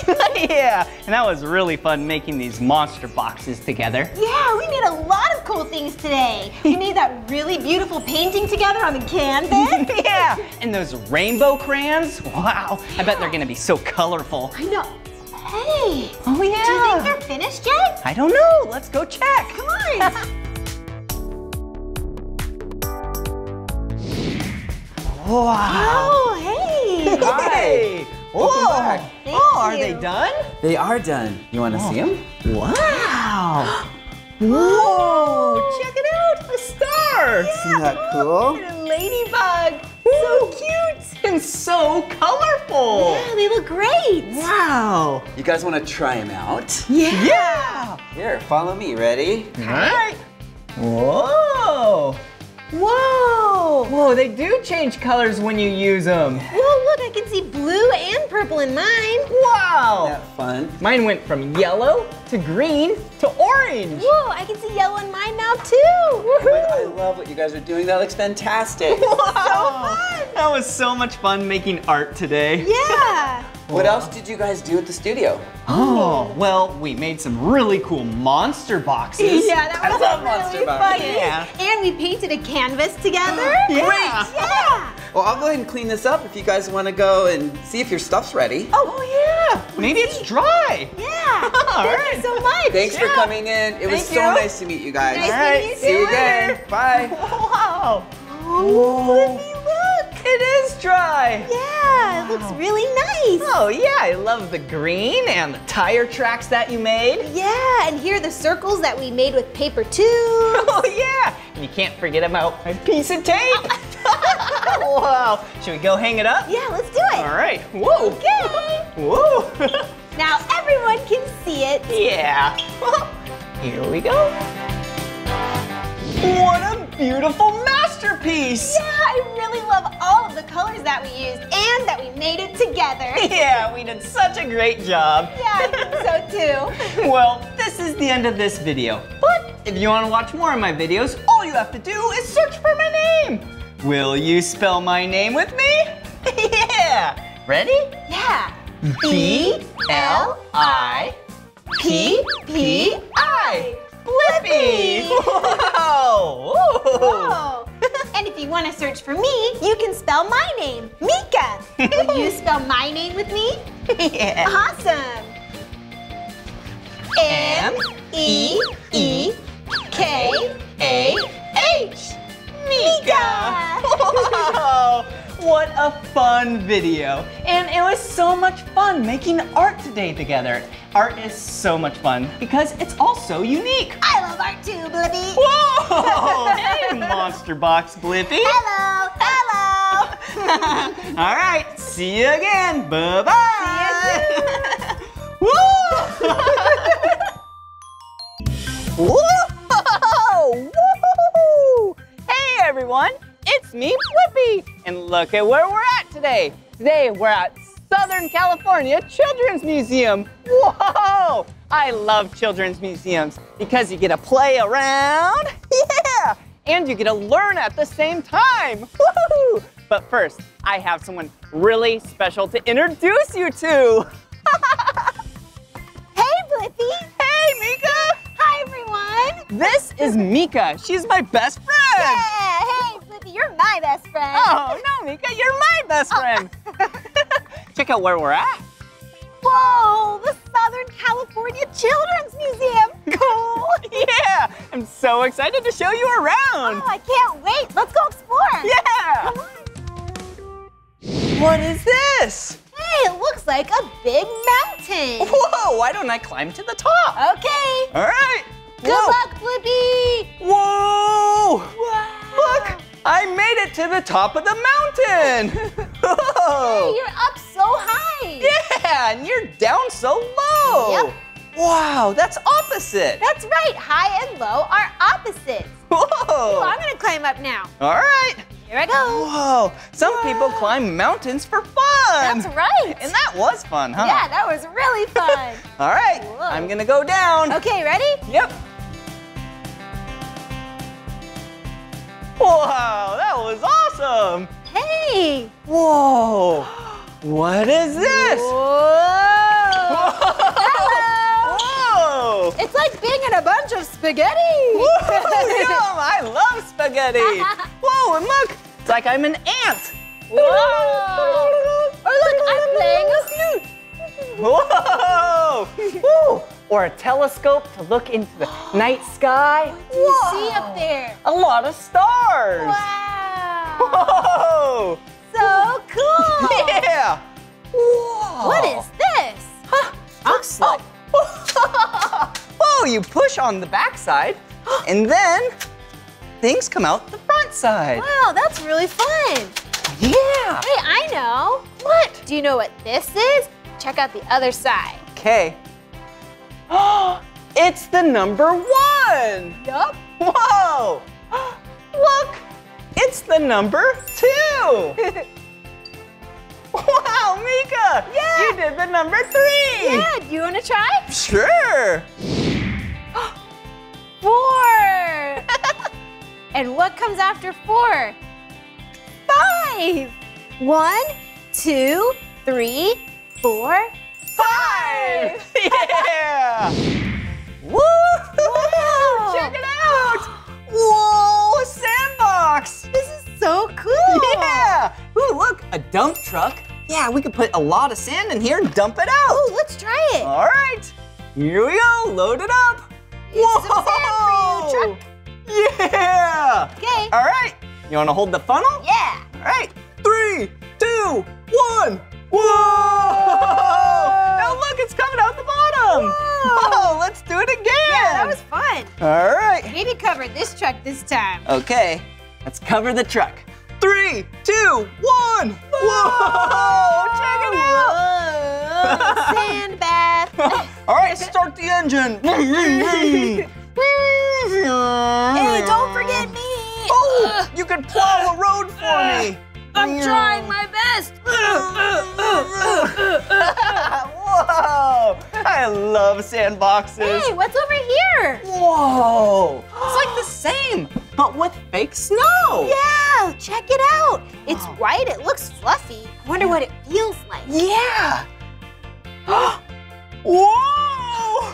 Yeah, and that was really fun making these monster boxes together. Yeah, we made a lot of cool things today. We made that really beautiful painting together on the canvas. Yeah, and those rainbow crayons. Wow, yeah. I bet they're gonna be so colorful. I know. Hey. Oh yeah. Do you think they're finished yet? I don't know. Let's go check. Come on. Wow. Oh, hey. Hi. Whoa. Back. Oh, are they done? They are done. You want to see them? Wow. Whoa. Check it out. A star. Yeah. Isn't that cool? And a ladybug. Ooh. So cute. And so colorful. Yeah, they look great. Wow. You guys want to try them out? Yeah. Here, follow me. Ready? All right. Whoa. Whoa! Whoa, they do change colors when you use them. Whoa, look, I can see blue and purple in mine. Wow! Isn't that fun? Mine went from yellow to green to orange. Whoa, I can see yellow in mine now too. Woohoo! I love what you guys are doing. That looks fantastic. Wow! So fun. That was so much fun making art today. Yeah! What else did you guys do at the studio? Oh, well, we made some really cool monster boxes. Yeah, that was really funny. Yeah. And we painted a canvas together. Yeah. Great, yeah. Well, I'll go ahead and clean this up if you guys want to go and see if your stuff's ready. Oh, yeah. Yeah, maybe it's dry. Yeah. Thank you so much. Thanks for coming in. It was so nice to meet you guys. Nice to meet you. See you again. Bye. Wow. Oh, let me look. It is dry. Yeah, it looks really nice. Oh yeah, I love the green and the tire tracks that you made. Yeah, and here are the circles that we made with paper tubes. Oh yeah, and you can't forget about my piece of tape. Wow, should we go hang it up? Yeah, let's do it. All right, whoa. Okay. Whoa. Now everyone can see it. Yeah, well, here we go. What a beautiful masterpiece. Yeah, I really love all of the colors that we used and that we made it together. Yeah, we did such a great job. Yeah, I think so too. Well, this is the end of this video, but if you want to watch more of my videos, all you have to do is search for my name. Will you spell my name with me? Yeah. Ready? Yeah. B-L-I-P-P-I. Blippi. Whoa. And if you want to search for me, you can spell my name, Mika. Will you spell my name with me? Yeah. Awesome. M-E-E-K-A-H. Mika! Wow, what a fun video. And it was so much fun making art today together. Art is so much fun because it's also unique. I love art too, Blippi. Whoa! Hey, Monster Box Blippi. Hello, hello. All right, see you again. Bye-bye. See you soon. Woo! Whoa! Woo! Hey everyone, it's me, Blippi, and look at where we're at today. Today we're at Southern California Children's Museum. Whoa, I love children's museums because you get to play around, yeah, and you get to learn at the same time. Woo! But first, I have someone really special to introduce you to. Hey, Blippi. Hey, Mika. Hi, everyone. This is Mika. She's my best friend. Yeah, hey, Blippi, you're my best friend. Oh, no, Mika, you're my best friend. Check out where we're at. Whoa, the Southern California Children's Museum. Cool. Yeah, I'm so excited to show you around. Oh, I can't wait. Let's go explore. Yeah. Come on. What is this? Hey, it looks like a big mountain. Whoa, why don't I climb to the top? Okay. All right. Good luck, Blippi! Whoa! Wow. Look, I made it to the top of the mountain! Whoa! Hey, you're up so high! Yeah, and you're down so low! Yep. Wow, that's opposite! That's right, high and low are opposites! Whoa! Ooh, I'm gonna climb up now. All right! Here I go! Whoa, some people climb mountains for fun! That's right! And that was fun, huh? Yeah, that was really fun! All right, I'm gonna go down. Okay, ready? Yep. Wow, that was awesome! Hey! Whoa! What is this? Whoa! Hello! Whoa! It's like being in a bunch of spaghetti! Whoa, yum! I love spaghetti! Whoa, and look! It's like I'm an ant! Whoa! Or look, I'm playing a flute! Whoa! Woo! Or a telescope to look into the night sky. What do you see up there? A lot of stars. Wow! Whoa! So cool! Yeah! Whoa! What is this? Huh? Looks like. Whoa! You push on the back side, and then things come out the front side. Wow, that's really fun. Yeah! Hey, I know. What? Do you know what this is? Check out the other side. Okay. Oh, it's the number one. Yup. Whoa. Look, it's the number two. Wow, Mika. Yeah. You did the number three. Yeah, do you want to try? Sure. 4. And what comes after 4? 5. 1, 2, 3, 4, 5! Yeah! Woo! Wow. Check it out! Whoa, a sandbox! This is so cool! Yeah! Ooh, look, a dump truck Yeah, we could put a lot of sand in here and dump it out. Ooh, let's try it. All right, here we go, load it up. Here's whoa! Some sand for you, truck. Yeah. Okay. All right, you wanna hold the funnel? Yeah. All right, 3, 2, 1. Whoa! Whoa! Now look, it's coming out the bottom. Whoa, let's do it again. Yeah, that was fun. All right. Maybe cover this truck this time. Okay, let's cover the truck. 3, 2, 1. Whoa! Whoa! Check it out. Whoa. Sand bath. All right, start the engine. Hey, don't forget me. Oh, you can plow a road for me. I'm trying my best. Whoa! I love sandboxes. Hey, what's over here? Whoa! It's like the same, but with fake snow. Yeah, check it out. It's white, it looks fluffy. I wonder what it feels like. Yeah. Whoa!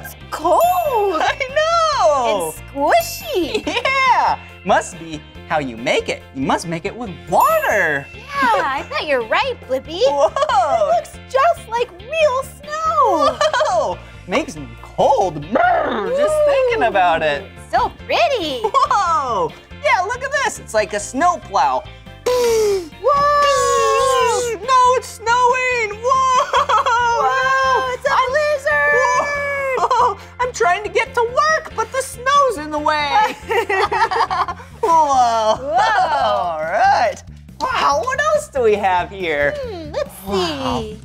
It's cold. I know. It's squishy. Yeah, must be how you make it. You must make it with water. Yeah, I bet you're right, Blippi. Whoa. It looks just like real snow. Whoa, makes me cold. Brr, just thinking about it. So pretty. Whoa, yeah, look at this. It's like a snow plow. Whoa. No, it's snowing. Whoa. Whoa, it's a blizzard. Whoa. I'm trying to get to work, but the snow's in the way. Whoa. Whoa. All right. Wow, what else do we have here? Let's see.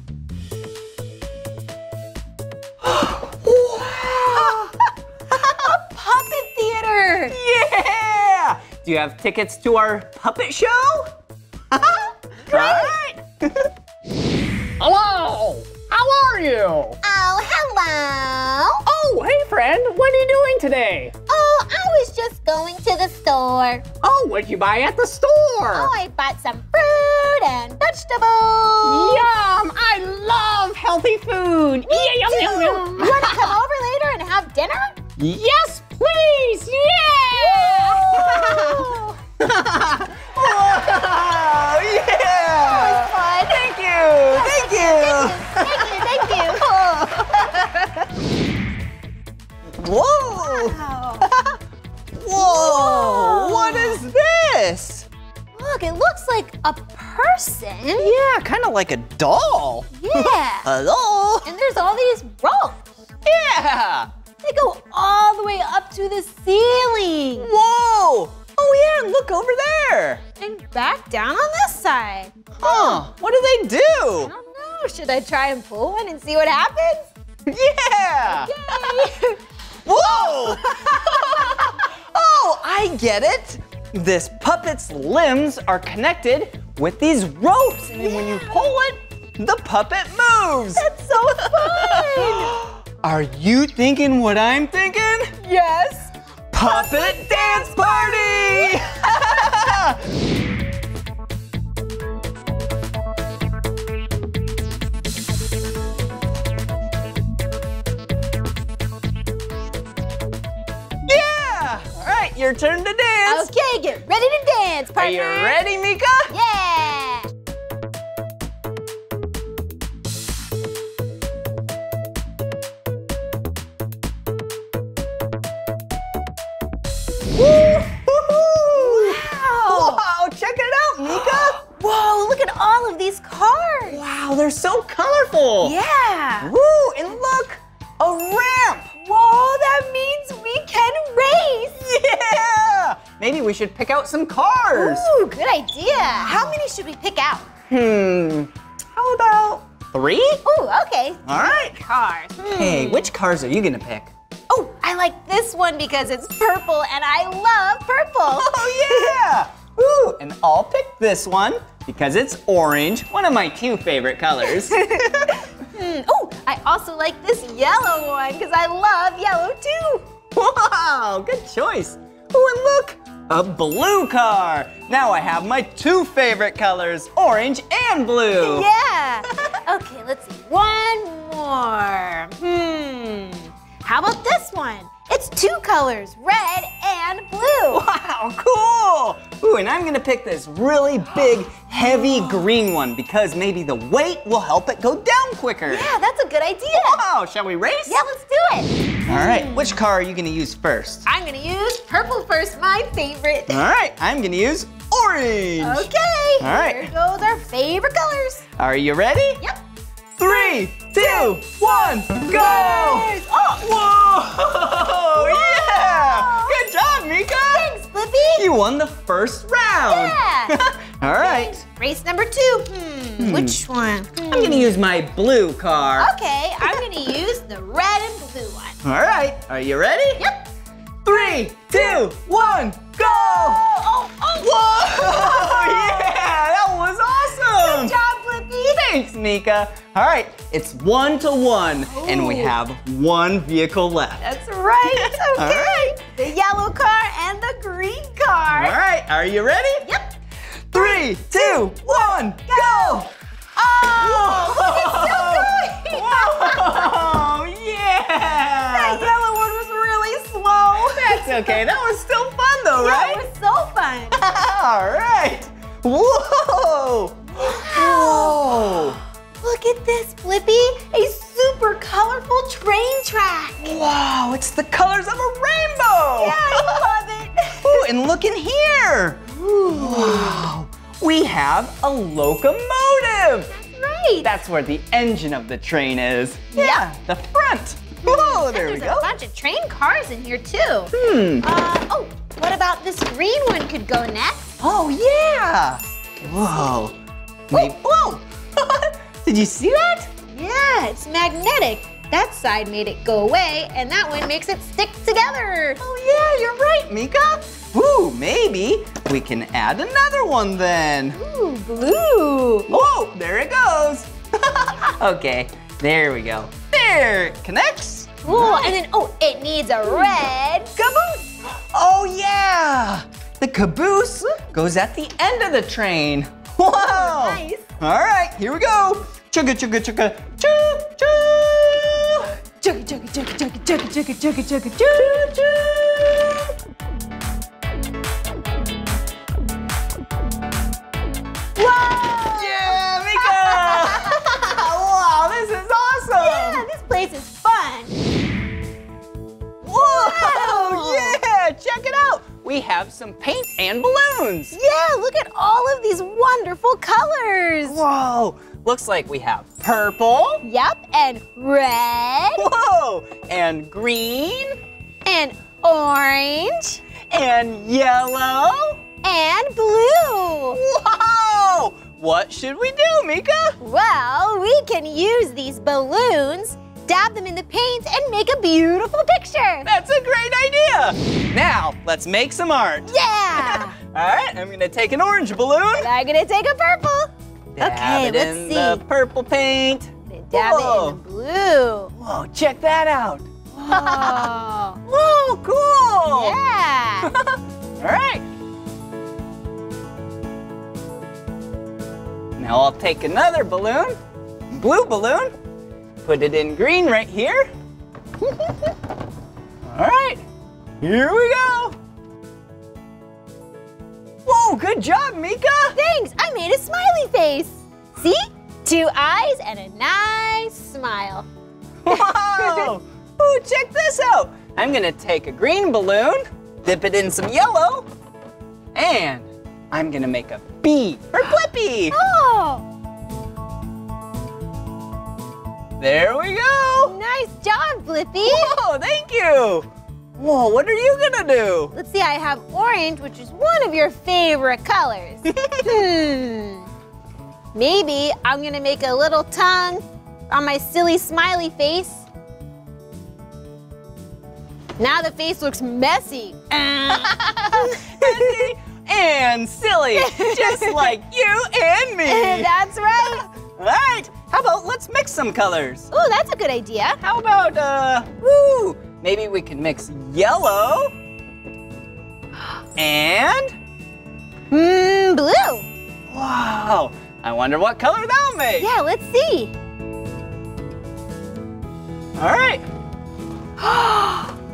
Wow. A puppet theater. Yeah. Do you have tickets to our puppet show? Great. All right. Hello. How are you? Oh, hello. Oh, hey, friend. What are you doing today? Oh, I was just going to the store. Oh, what'd you buy at the store? Oh, I bought some fruit and vegetables. Yum. I love healthy food. Yum, yum, yum, yum. You want to come over later and have dinner? Yes, please. Yeah. Whoa, yeah! That was fun. Thank you. Yes, thank you. Thank you. Whoa. Wow. Whoa. What is this? Look, it looks like a person. Yeah, kind of like a doll. Yeah. Hello. And there's all these ropes. Yeah. They go all the way up to the ceiling. Whoa. Oh, yeah, look over there. And back down on this side. Huh, what do they do? I don't know. Should I try and pull one and see what happens? Yeah. Okay. Whoa. Oh, I get it. This puppet's limbs are connected with these ropes. And then when you pull it, the puppet moves. That's so fun. Are you thinking what I'm thinking? Yes. Puppet dance party! Yeah! All right, your turn to dance. Okay, get ready to dance, partner. Are you ready, Mika? Yeah! Whoa, look at all of these cars. Wow, they're so colorful. Yeah. Woo, and look, a ramp. Whoa, that means we can race. Yeah. Maybe we should pick out some cars. Ooh, good idea. How many should we pick out? How about 3? Ooh, okay. All right. Cars. Hey, which cars are you gonna pick? Oh, I like this one because it's purple and I love purple. Oh, yeah. Ooh, and I'll pick this one because it's orange, one of my 2 favorite colors. Oh, I also like this yellow one because I love yellow too. Wow, good choice. Oh, and look, a blue car. Now I have my 2 favorite colors, orange and blue. Yeah. Okay, let's see, one more. How about this one? It's 2 colors, red and blue. Wow, cool. Ooh, and I'm gonna pick this really big, heavy green one because maybe the weight will help it go down quicker. Yeah, that's a good idea. Oh, shall we race? Yeah, let's do it. All right, which car are you gonna use first? I'm gonna use purple first, my favorite. All right, I'm gonna use orange. Okay, here goes our favorite colors. Are you ready? Yep. 3, 2, 1, go! Oh. Whoa! Yeah! Good job, Mika! Thanks, Blippi! You won the first round! Yeah! All right. Race number 2. Which one? I'm gonna use my blue car. Okay, I'm gonna use the red and blue one. All right, are you ready? Yep. 3, 2, 1, go! Oh, oh! Whoa! Yeah! That was awesome! Good job, Blippi! Thanks, Mika. All right, it's 1-1, and we have one vehicle left. That's right, okay. All right. The yellow car and the green car. All right, are you ready? Yep. 3, 2, 1, go! Oh, it's so good! Whoa, yeah! That yellow one was really slow. That's okay, that was still fun though, right? That was so fun. All right, whoa! Wow. Whoa! Look at this, Blippi, a super colorful train track. Wow, it's the colors of a rainbow. Yeah, I love it. Ooh, and look in here. Ooh. Wow, we have a locomotive. That's right. That's where the engine of the train is. Yeah, the front. Whoa, there we go. There's a bunch of train cars in here too. Oh, what about this green one could go next? Oh, yeah. Whoa. Whoa. Did you see that? Yeah, it's magnetic. That side made it go away, and that one makes it stick together. Oh yeah, you're right, Mika. Ooh, maybe we can add another one then. Ooh, blue. Whoa, there it goes. Okay, there we go. There, it connects. Ooh, nice. And then, it needs a red caboose. Oh yeah, the caboose goes at the end of the train. Whoa. Oh, nice. All right, here we go. Chugga, chugga, chugga, choo, choo. Chugga, chugga, chugga, chugga, chugga, chugga, chugga, chugga, choo, choo. Whoa! Yeah, Mika! Wow, this is awesome. Yeah, this place is fun. Whoa, yeah, check it out. We have some paint and balloons. Yeah, look at all of these wonderful colors. Whoa, looks like we have purple. Yep, and red. Whoa, and green. And orange. And yellow. And blue. Whoa, what should we do, Mika? Well, we can use these balloons, dab them in the paint, and make a beautiful picture. That's a great idea. Now, let's make some art. Yeah. All right, I'm gonna take an orange balloon. And I'm gonna take a purple. Dab it in the purple paint. Dab it in the blue. Whoa, check that out. Whoa. Whoa, cool. Yeah. All right. Now I'll take another balloon, blue balloon. Put it in green right here. All right, here we go. Whoa, good job, Mika. Thanks, I made a smiley face. See, 2 eyes and a nice smile. Whoa, ooh, check this out. I'm gonna take a green balloon, dip it in some yellow, and I'm gonna make a B for Blippi. Oh. There we go. Nice job, Blippi. Whoa, thank you. Whoa, what are you gonna do? Let's see, I have orange, which is one of your favorite colors. Maybe I'm gonna make a little tongue on my silly smiley face. Now the face looks messy. Messy and silly, just like you and me. That's right. All right. How about let's mix some colors? Ooh, that's a good idea. How about, maybe we can mix yellow and blue. Wow, I wonder what color that'll make. Yeah, let's see. All right.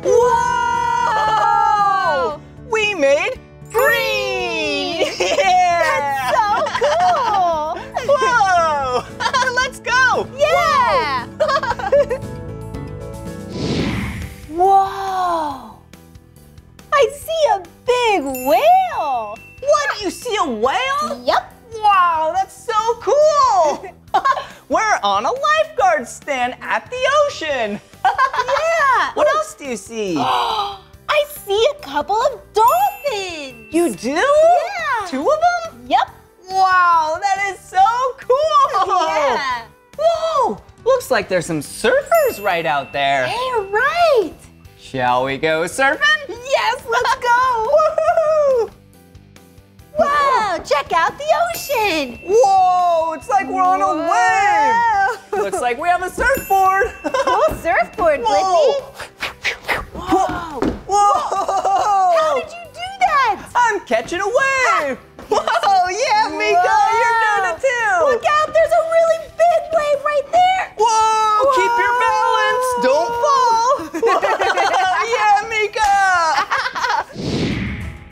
Whoa! We made green. on a lifeguard stand at the ocean. Yeah. What else do you see? I see a couple of dolphins. You do? Yeah. Two of them? Yep. Wow, that is so cool. Yeah. Whoa, looks like there's some surfers right out there. Hey, right. Shall we go surfing? Yes, let's go. Woohoo! Wow, check out the ocean. Whoa, it's like we're on a wave. Looks like we have a surfboard. Cool surfboard, Blippi. Whoa. Whoa. How did you do that? I'm catching a wave. Whoa, yeah, Mika, you're doing it too. Look out, there's a really big wave right there. Whoa, keep your balance. Don't fall. Yeah, Mika.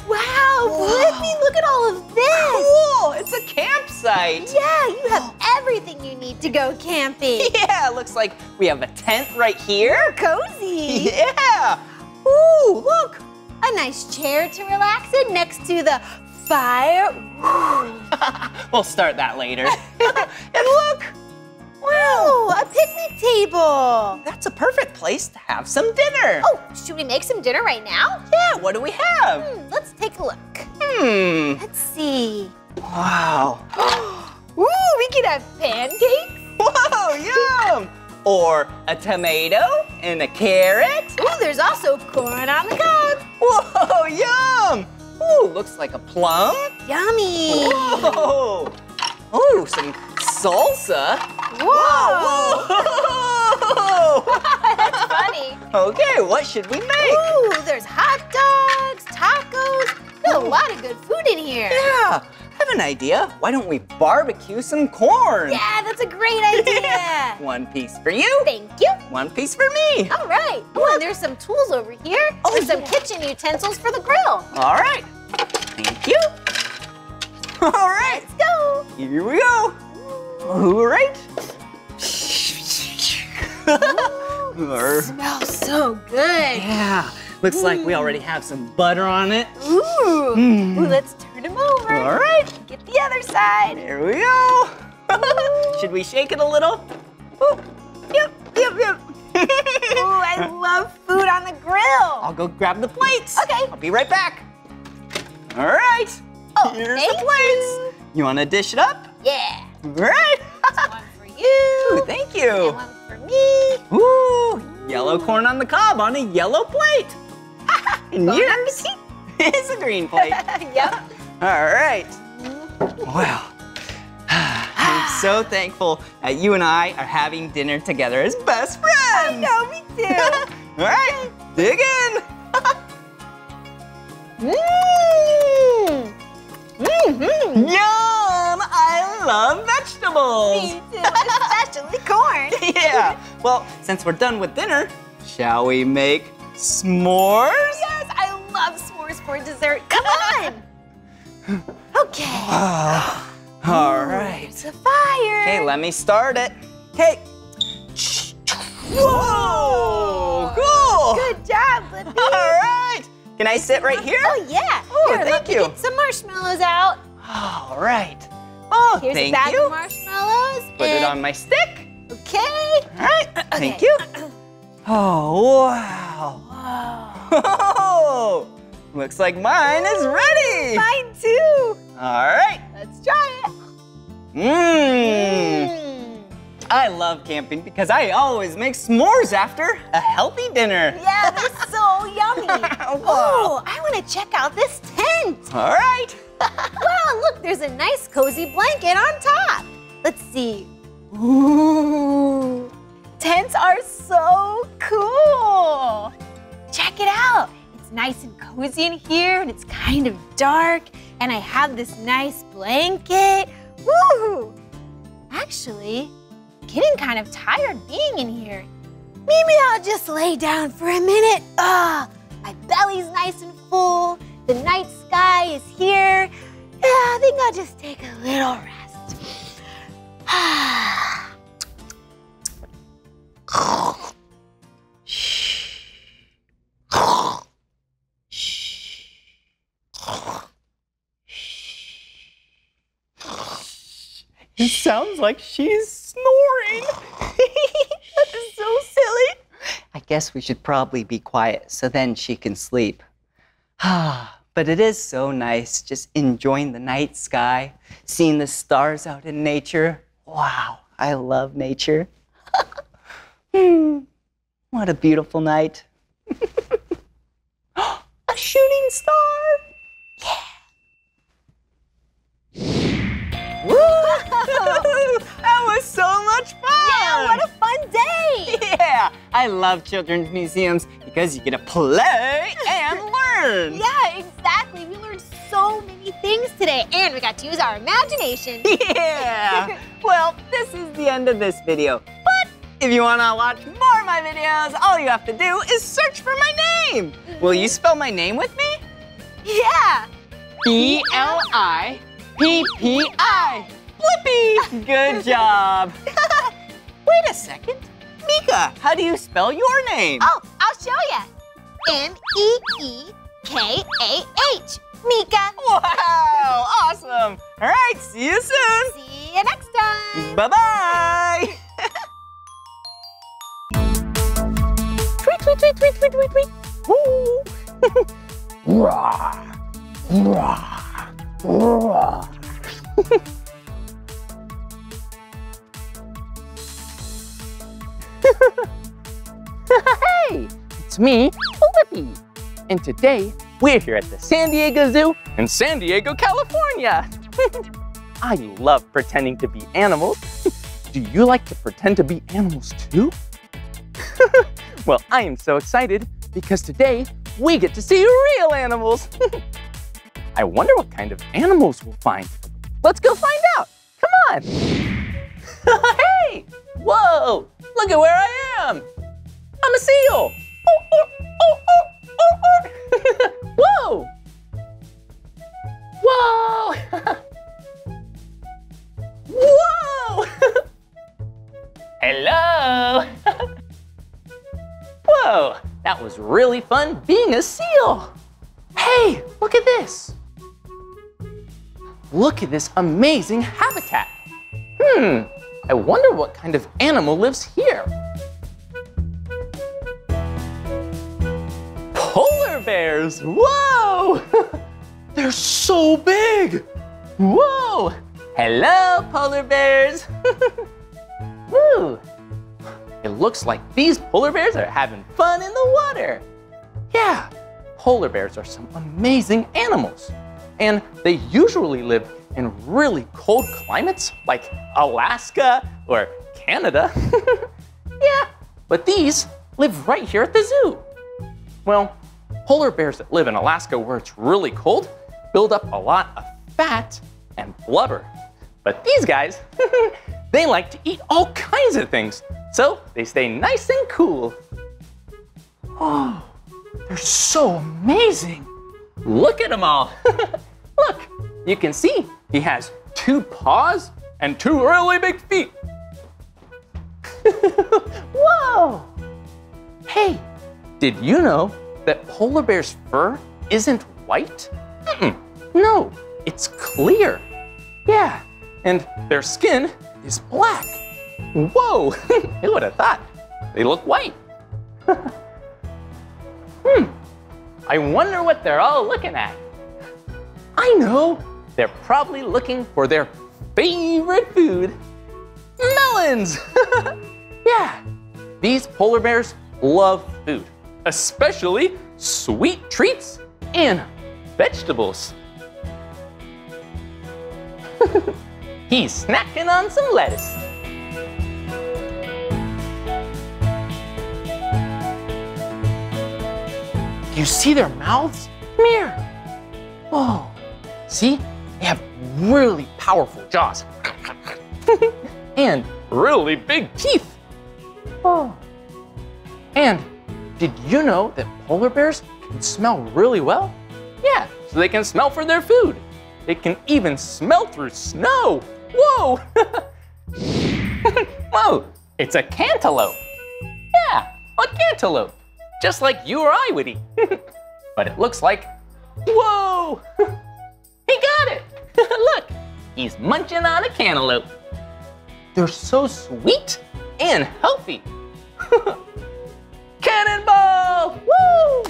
Wow, Blippi, look at all of this. Cool, it's a campsite. Yeah, you have everything you need to go camping. Yeah, looks like we have a tent right here. Cozy. Yeah. Ooh, look. A nice chair to relax in next to the fire. We'll start that later. And look. Wow, a picnic table. That's a perfect place to have some dinner. Oh, should we make some dinner right now? Yeah, what do we have? Let's take a look. Let's see. Wow. Ooh, we could have pancakes. Whoa, yum. Or a tomato and a carrot. Ooh, there's also corn on the cob. Whoa, yum. Ooh, looks like a plum. Yummy. Whoa. Ooh, some salsa. Whoa. Whoa. That's funny. Okay, what should we make? Ooh, there's hot dogs, tacos. There's a lot of good food in here. Yeah, I have an idea. Why don't we barbecue some corn? Yeah, that's a great idea. Yeah. One piece for you. Thank you. One piece for me. All right. Oh, and there's some tools over here. Oh, there's some kitchen utensils for the grill. All right. Thank you. All right. Let's go. Here we go. All right. It smells so good. Yeah. Looks like we already have some butter on it. Ooh. Ooh, let's turn them over. All right. Get the other side. There we go. Should we shake it a little? Ooh. Yep, yep, yep. Ooh, I love food on the grill. I'll go grab the plates. Okay. I'll be right back. All right. Oh, here's the plates. You want to dish it up? Yeah. All right. That's one for you. Ooh, thank you. And one for me. Ooh. Yellow corn on the cob on a yellow plate. And yours is a green plate. Yep. All right. Wow. I'm so thankful that you and I are having dinner together as best friends. I know, me too. All right, dig in. Yum! I love vegetables. Me too, especially corn. Yeah. Well, since we're done with dinner, shall we make s'mores? Yes, I love s'mores for dessert. Come on. Okay. All right. There's a fire. Okay, let me start it. Okay. Whoa! Cool. Good job, Blippi. All right. Can I sit right here? Oh, yeah. Oh, here, thank you. Get some marshmallows out. All right. Oh, here's thank you. Here's a bag of marshmallows. Put it on my stick. Okay. All right. Okay. Thank you. Oh, wow. Whoa. Looks like mine is ready. Mine too. All right. Let's try it. I love camping because I always make s'mores after a healthy dinner. Yeah, they're so yummy. Oh, I want to check out this tent. All right. Wow, look, there's a nice cozy blanket on top. Let's see. Ooh, tents are so cool. Check it out. It's nice and cozy in here, and it's kind of dark, and I have this nice blanket. Woo! Actually, getting kind of tired being in here. Maybe I'll just lay down for a minute. Ah, my belly's nice and full. The night sky is here. Yeah, I think I'll just take a little rest. It sounds like she's snoring. mine. That is so silly. I guess we should probably be quiet so then she can sleep. But it is so nice just enjoying the night sky, seeing the stars out in nature. Wow, I love nature. What a beautiful night. A shooting star. Yeah. Woo! That was so much fun. Yeah, what a fun day. Yeah, I love children's museums because you get to play and learn. Yeah, exactly. We learned so many things today and we got to use our imagination. Yeah. Well, this is the end of this video. If you want to watch more of my videos, all you have to do is search for my name. Will you spell my name with me? Yeah. B-L-I-P-P-I. Blippi. Good job. Wait a second. Mika, how do you spell your name? Oh, I'll show you. M-E-E-K-A-H. Mika. Wow, awesome. All right, see you soon. See you next time. Bye-bye. Tweet, tweet, tweet, tweet, tweet. Woo! Rah! Rah! Rah! Hey! It's me, Blippi. And today, we're here at the San Diego Zoo in San Diego, California. I love pretending to be animals. Do you like to pretend to be animals too? Well, I am so excited because today we get to see real animals. I wonder what kind of animals we'll find. Let's go find out. Come on. Hey! Whoa! Look at where I am. I'm a seal. Oh, oh, oh, oh, oh, oh. Whoa! Whoa! Whoa! Hello! Whoa, that was really fun being a seal. Hey, look at this. Look at this amazing habitat. I wonder what kind of animal lives here. Polar bears, whoa. They're so big. Whoa, hello, polar bears. Woo. It looks like these polar bears are having fun in the water. Yeah, polar bears are some amazing animals. And they usually live in really cold climates like Alaska or Canada. Yeah, but these live right here at the zoo. Well, polar bears that live in Alaska where it's really cold build up a lot of fat and blubber. But these guys, they like to eat all kinds of things. So they stay nice and cool. Oh, they're so amazing. Look at them all. Look, you can see he has two paws and two really big feet. Whoa. Hey, did you know that polar bear's fur isn't white? No, it's clear. Yeah, and their skin is black. Whoa, who would have thought? They look white. I wonder what they're all looking at. I know, they're probably looking for their favorite food, melons. Yeah, these polar bears love food, especially sweet treats and vegetables. He's snacking on some lettuce. You see their mouths? Come here. Whoa. See? They have really powerful jaws. And really big teeth. Oh. And did you know that polar bears can smell really well? Yeah, so they can smell for their food. They can even smell through snow. Whoa. Whoa, it's a cantaloupe. Yeah, a cantaloupe. Just like you or I would eat. But it looks like, whoa! He got it! Look, he's munching on a cantaloupe. They're so sweet and healthy. Cannonball! Woo!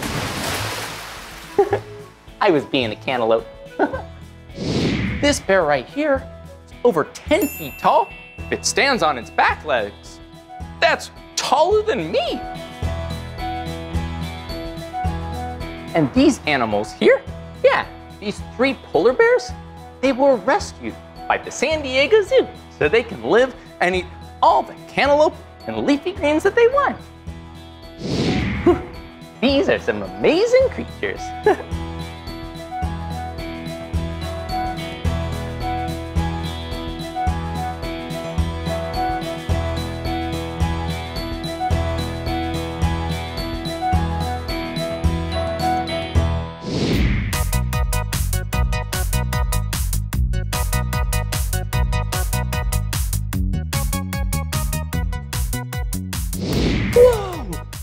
I was being a cantaloupe. This bear right here is over 10 feet tall. It stands on its back legs. That's taller than me. And these animals here, yeah, these three polar bears, they were rescued by the San Diego Zoo so they can live and eat all the cantaloupe and leafy greens that they want. These are some amazing creatures.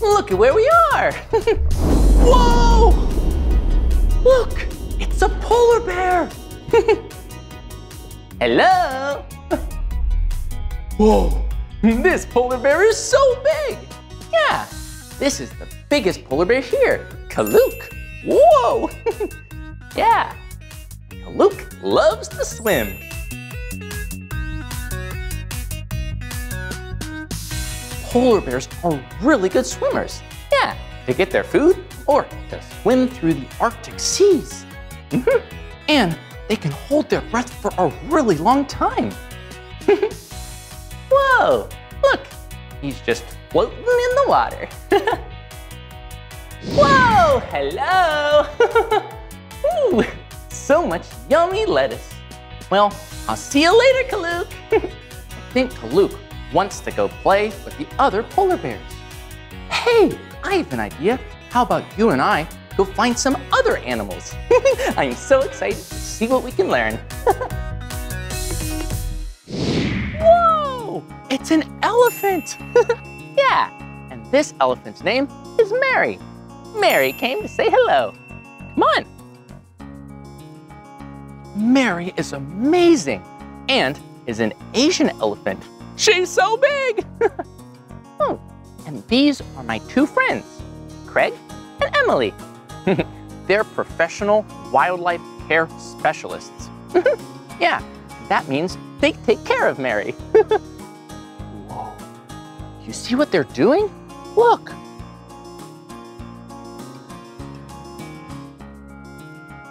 Look at where we are. Whoa! Look, it's a polar bear. Hello. Whoa, this polar bear is so big. Yeah, this is the biggest polar bear here, Kaluk. Whoa. Yeah, Kaluk loves to swim. Polar bears are really good swimmers. Yeah, to get their food or to swim through the Arctic seas. And they can hold their breath for a really long time. Whoa, look, he's just floating in the water. Whoa, hello. Ooh, so much yummy lettuce. Well, I'll see you later, Kaluk. I think Kaluk wants to go play with the other polar bears. Hey, I have an idea. How about you and I go find some other animals? I'm so excited to see what we can learn. Whoa, it's an elephant. Yeah, and this elephant's name is Mary. Mary came to say hello. Come on. Mary is amazing and is an Asian elephant. She's so big. Oh, and these are my two friends, Craig and Emily. They're professional wildlife care specialists. Yeah, that means they take care of Mary. Whoa, you see what they're doing? Look.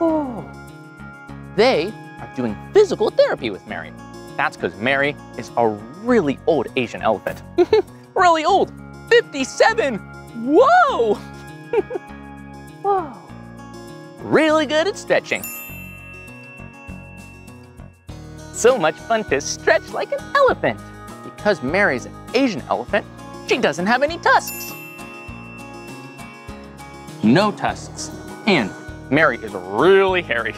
Oh, they are doing physical therapy with Mary. That's because Mary is a really old Asian elephant. Really old, 57. Whoa! Whoa! Really good at stretching. So much fun to stretch like an elephant. Because Mary's an Asian elephant, she doesn't have any tusks. No tusks. And Mary is really hairy.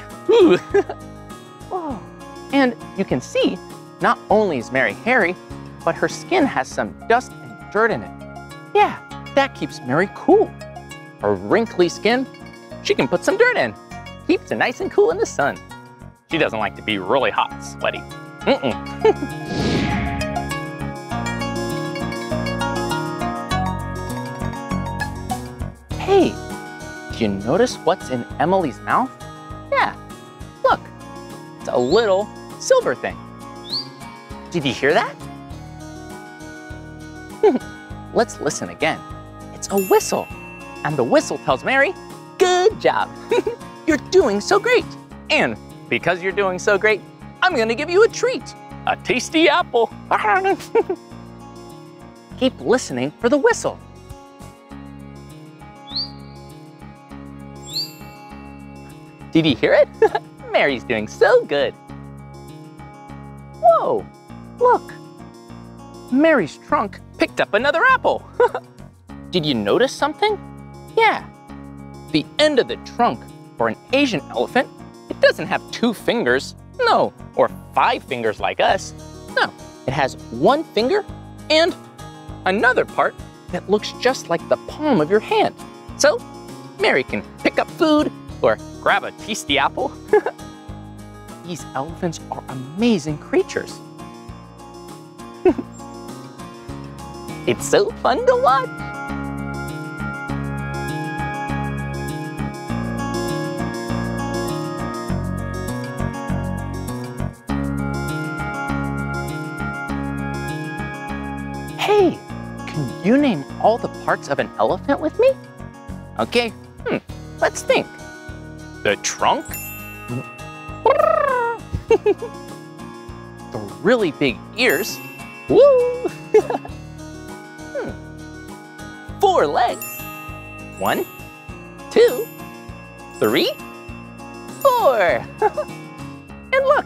Whoa! And you can see, not only is Mary hairy, but her skin has some dust and dirt in it. Yeah, that keeps Mary cool. Her wrinkly skin, she can put some dirt in. Keeps it nice and cool in the sun. She doesn't like to be really hot and sweaty. Mm-mm. Hey, do you notice what's in Emily's mouth? Yeah, look, it's a little silver thing. Did you hear that? Let's listen again. It's a whistle. And the whistle tells Mary, good job. You're doing so great. And because you're doing so great, I'm gonna give you a treat, a tasty apple. Keep listening for the whistle. Did you hear it? Mary's doing so good. Whoa, look. Mary's trunk picked up another apple. Did you notice something? Yeah, the end of the trunk for an Asian elephant, it doesn't have two fingers, no, or five fingers like us. No, it has one finger and another part that looks just like the palm of your hand. So Mary can pick up food or grab a tasty apple. These elephants are amazing creatures. It's so fun to watch. Hey, can you name all the parts of an elephant with me? Okay, let's think. The trunk? The really big ears. Woo! 4 legs. 1, 2, 3, 4. And look,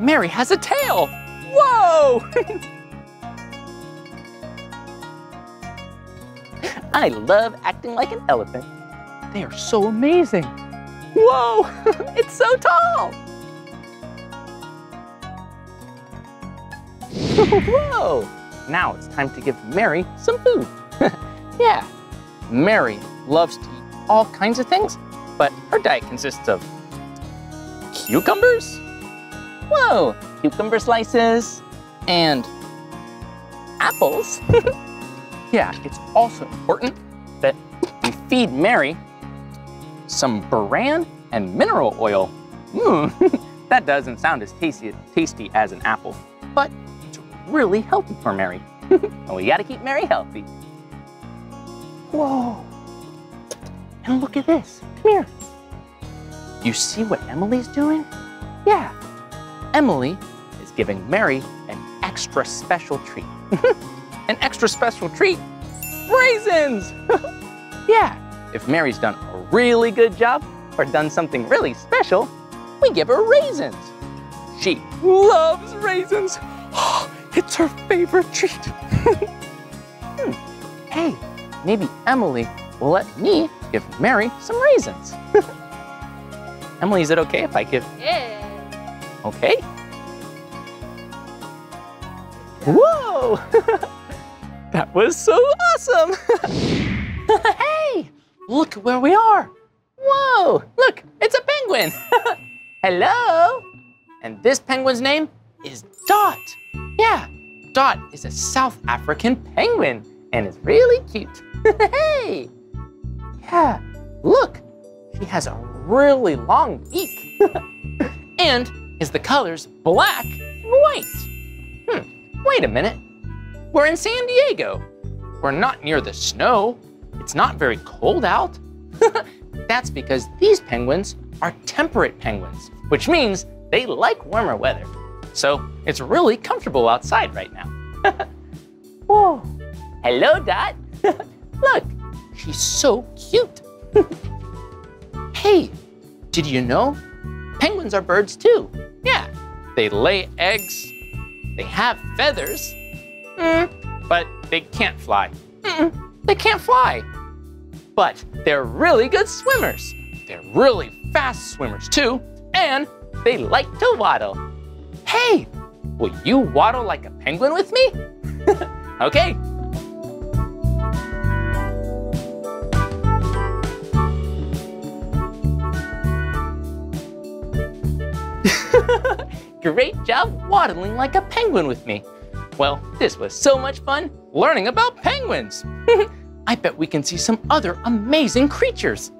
Mary has a tail. Whoa! I love acting like an elephant. They are so amazing. Whoa, it's so tall. Whoa! Now it's time to give Mary some food. Yeah, Mary loves to eat all kinds of things, but her diet consists of cucumbers. Whoa, cucumber slices and apples. Yeah, it's also important that we feed Mary some bran and mineral oil. That doesn't sound as tasty as an apple, but it's really healthy for Mary. And we gotta keep Mary healthy. Whoa, and look at this, come here. You see what Emily's doing? Yeah, Emily is giving Mary an extra special treat. An extra special treat, raisins! Yeah, if Mary's done a really good job or done something really special, we give her raisins. She loves raisins. It's her favorite treat. Hey, maybe Emily will let me give Mary some raisins. Emily, is it okay if I give? Yeah. Okay. Whoa, that was so awesome. Hey, look where we are. Whoa, look, it's a penguin. Hello. And this penguin's name is Dot. Yeah, Dot is a South African penguin and is really cute. Hey! Yeah, look, she has a really long beak. And is the colors black and white? Wait a minute. We're in San Diego. We're not near the snow. It's not very cold out. That's because these penguins are temperate penguins, which means they like warmer weather. So it's really comfortable outside right now. Whoa. Hello, Dot. Look, she's so cute. Hey, did you know? Penguins are birds too. Yeah, they lay eggs, they have feathers, but they can't fly. They can't fly. But they're really good swimmers. They're really fast swimmers too, and they like to waddle. Hey, will you waddle like a penguin with me? Okay. Great job waddling like a penguin with me. Well, this was so much fun learning about penguins. I bet we can see some other amazing creatures.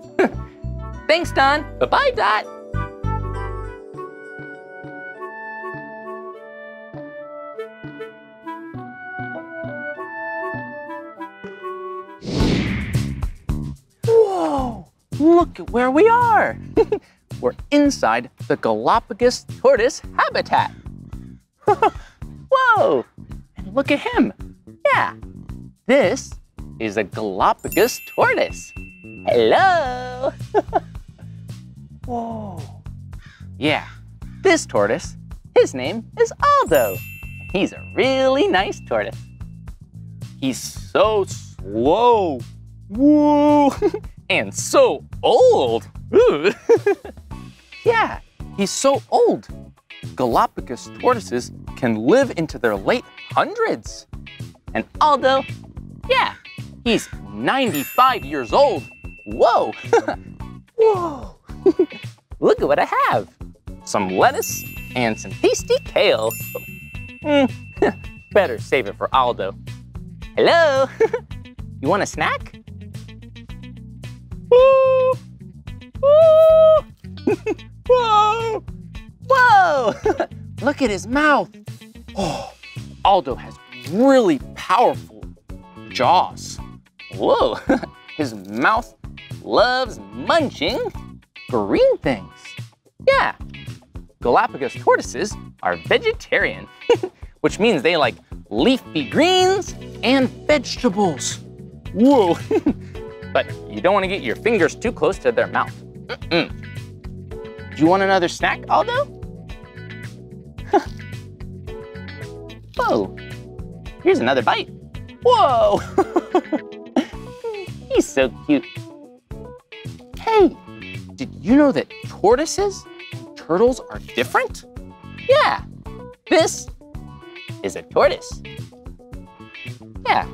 Thanks, Don. Bye-bye, Dot. Whoa, look at where we are. We're inside the Galapagos tortoise habitat. Whoa, and look at him. Yeah, this is a Galapagos tortoise. Hello. Whoa. Yeah, this tortoise, his name is Aldo. He's a really nice tortoise. He's so slow. Whoa, and so old. Ooh. Yeah, he's so old. Galapagos tortoises can live into their late hundreds. And Aldo, yeah, he's 95 years old. Whoa. Whoa. Look at what I have. Some lettuce and some tasty kale. Better save it for Aldo. Hello? You want a snack? Woo! Woo! Whoa! Whoa! Look at his mouth. Oh, Aldo has really powerful jaws. Whoa! His mouth loves munching green things. Yeah. Galapagos tortoises are vegetarian, which means they like leafy greens and vegetables. Whoa. But you don't want to get your fingers too close to their mouth. Do you want another snack, Aldo? Whoa. Here's another bite. Whoa. He's so cute. Hey, did you know that tortoises and turtles are different? Yeah, this is a tortoise. Yeah,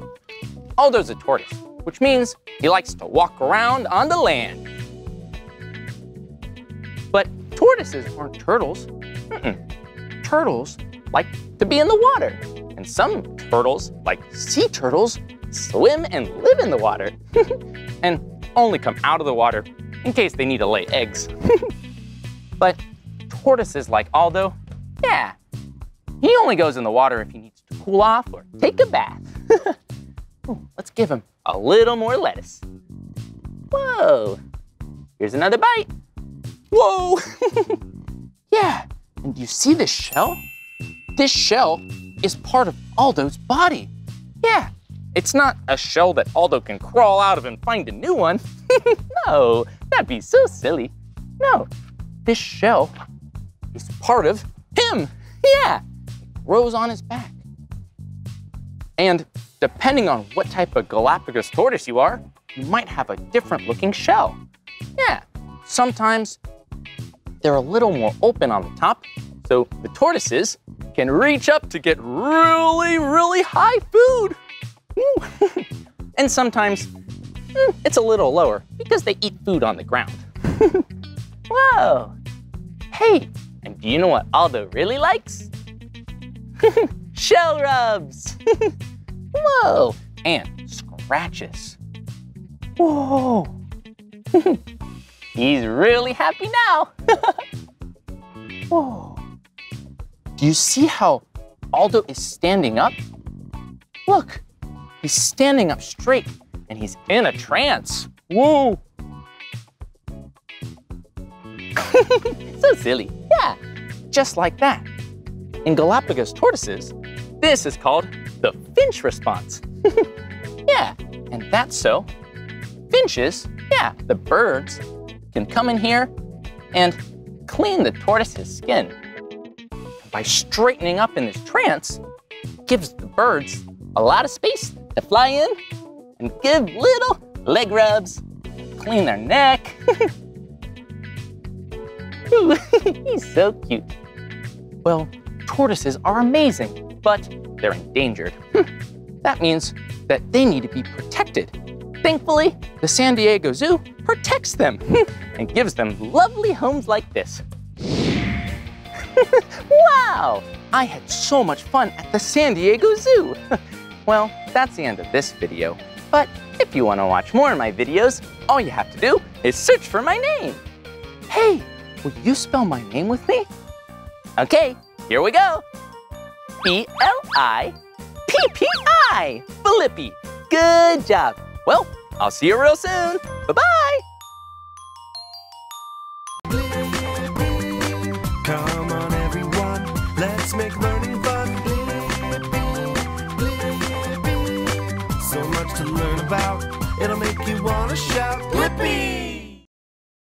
Aldo's a tortoise, which means he likes to walk around on the land. But tortoises aren't turtles. Turtles like to be in the water. And some turtles, like sea turtles, swim and live in the water and only come out of the water in case they need to lay eggs. But tortoises like Aldo, yeah, he only goes in the water if he needs to cool off or take a bath. Ooh, let's give him a little more lettuce. Whoa, here's another bite. Whoa, yeah, and do you see this shell? This shell is part of Aldo's body, yeah. It's not a shell that Aldo can crawl out of and find a new one. No, that'd be so silly. No, this shell is part of him. Yeah, it grows on his back. And depending on what type of Galapagos tortoise you are, you might have a different looking shell. Yeah, sometimes they're a little more open on the top, so the tortoises can reach up to get really, really high food. And sometimes it's a little lower because they eat food on the ground. Whoa. Hey, and do you know what Aldo really likes? Shell rubs. Whoa. And scratches. Whoa. He's really happy now. Whoa. Do you see how Aldo is standing up? Look. He's standing up straight, and he's in a trance. Whoa. So silly. Yeah, just like that. In Galapagos tortoises, this is called the finch response. Yeah, and that's so finches, yeah, the birds, can come in here and clean the tortoise's skin. And by straightening up in this trance, it gives the birds a lot of space to fly in and give little leg rubs, clean their neck. Ooh, he's so cute. Well, tortoises are amazing, but they're endangered. That means that they need to be protected. Thankfully, the San Diego Zoo protects them and gives them lovely homes like this. Wow, I had so much fun at the San Diego Zoo. Well, that's the end of this video. But if you want to watch more of my videos, all you have to do is search for my name. Hey, will you spell my name with me? Okay, here we go. B-L-I-P-P-I, Blippi. Good job. Well, I'll see you real soon. Bye-bye. Come on, everyone, let's make learning fun. So much to learn about, it'll make you wanna shout, Blippi!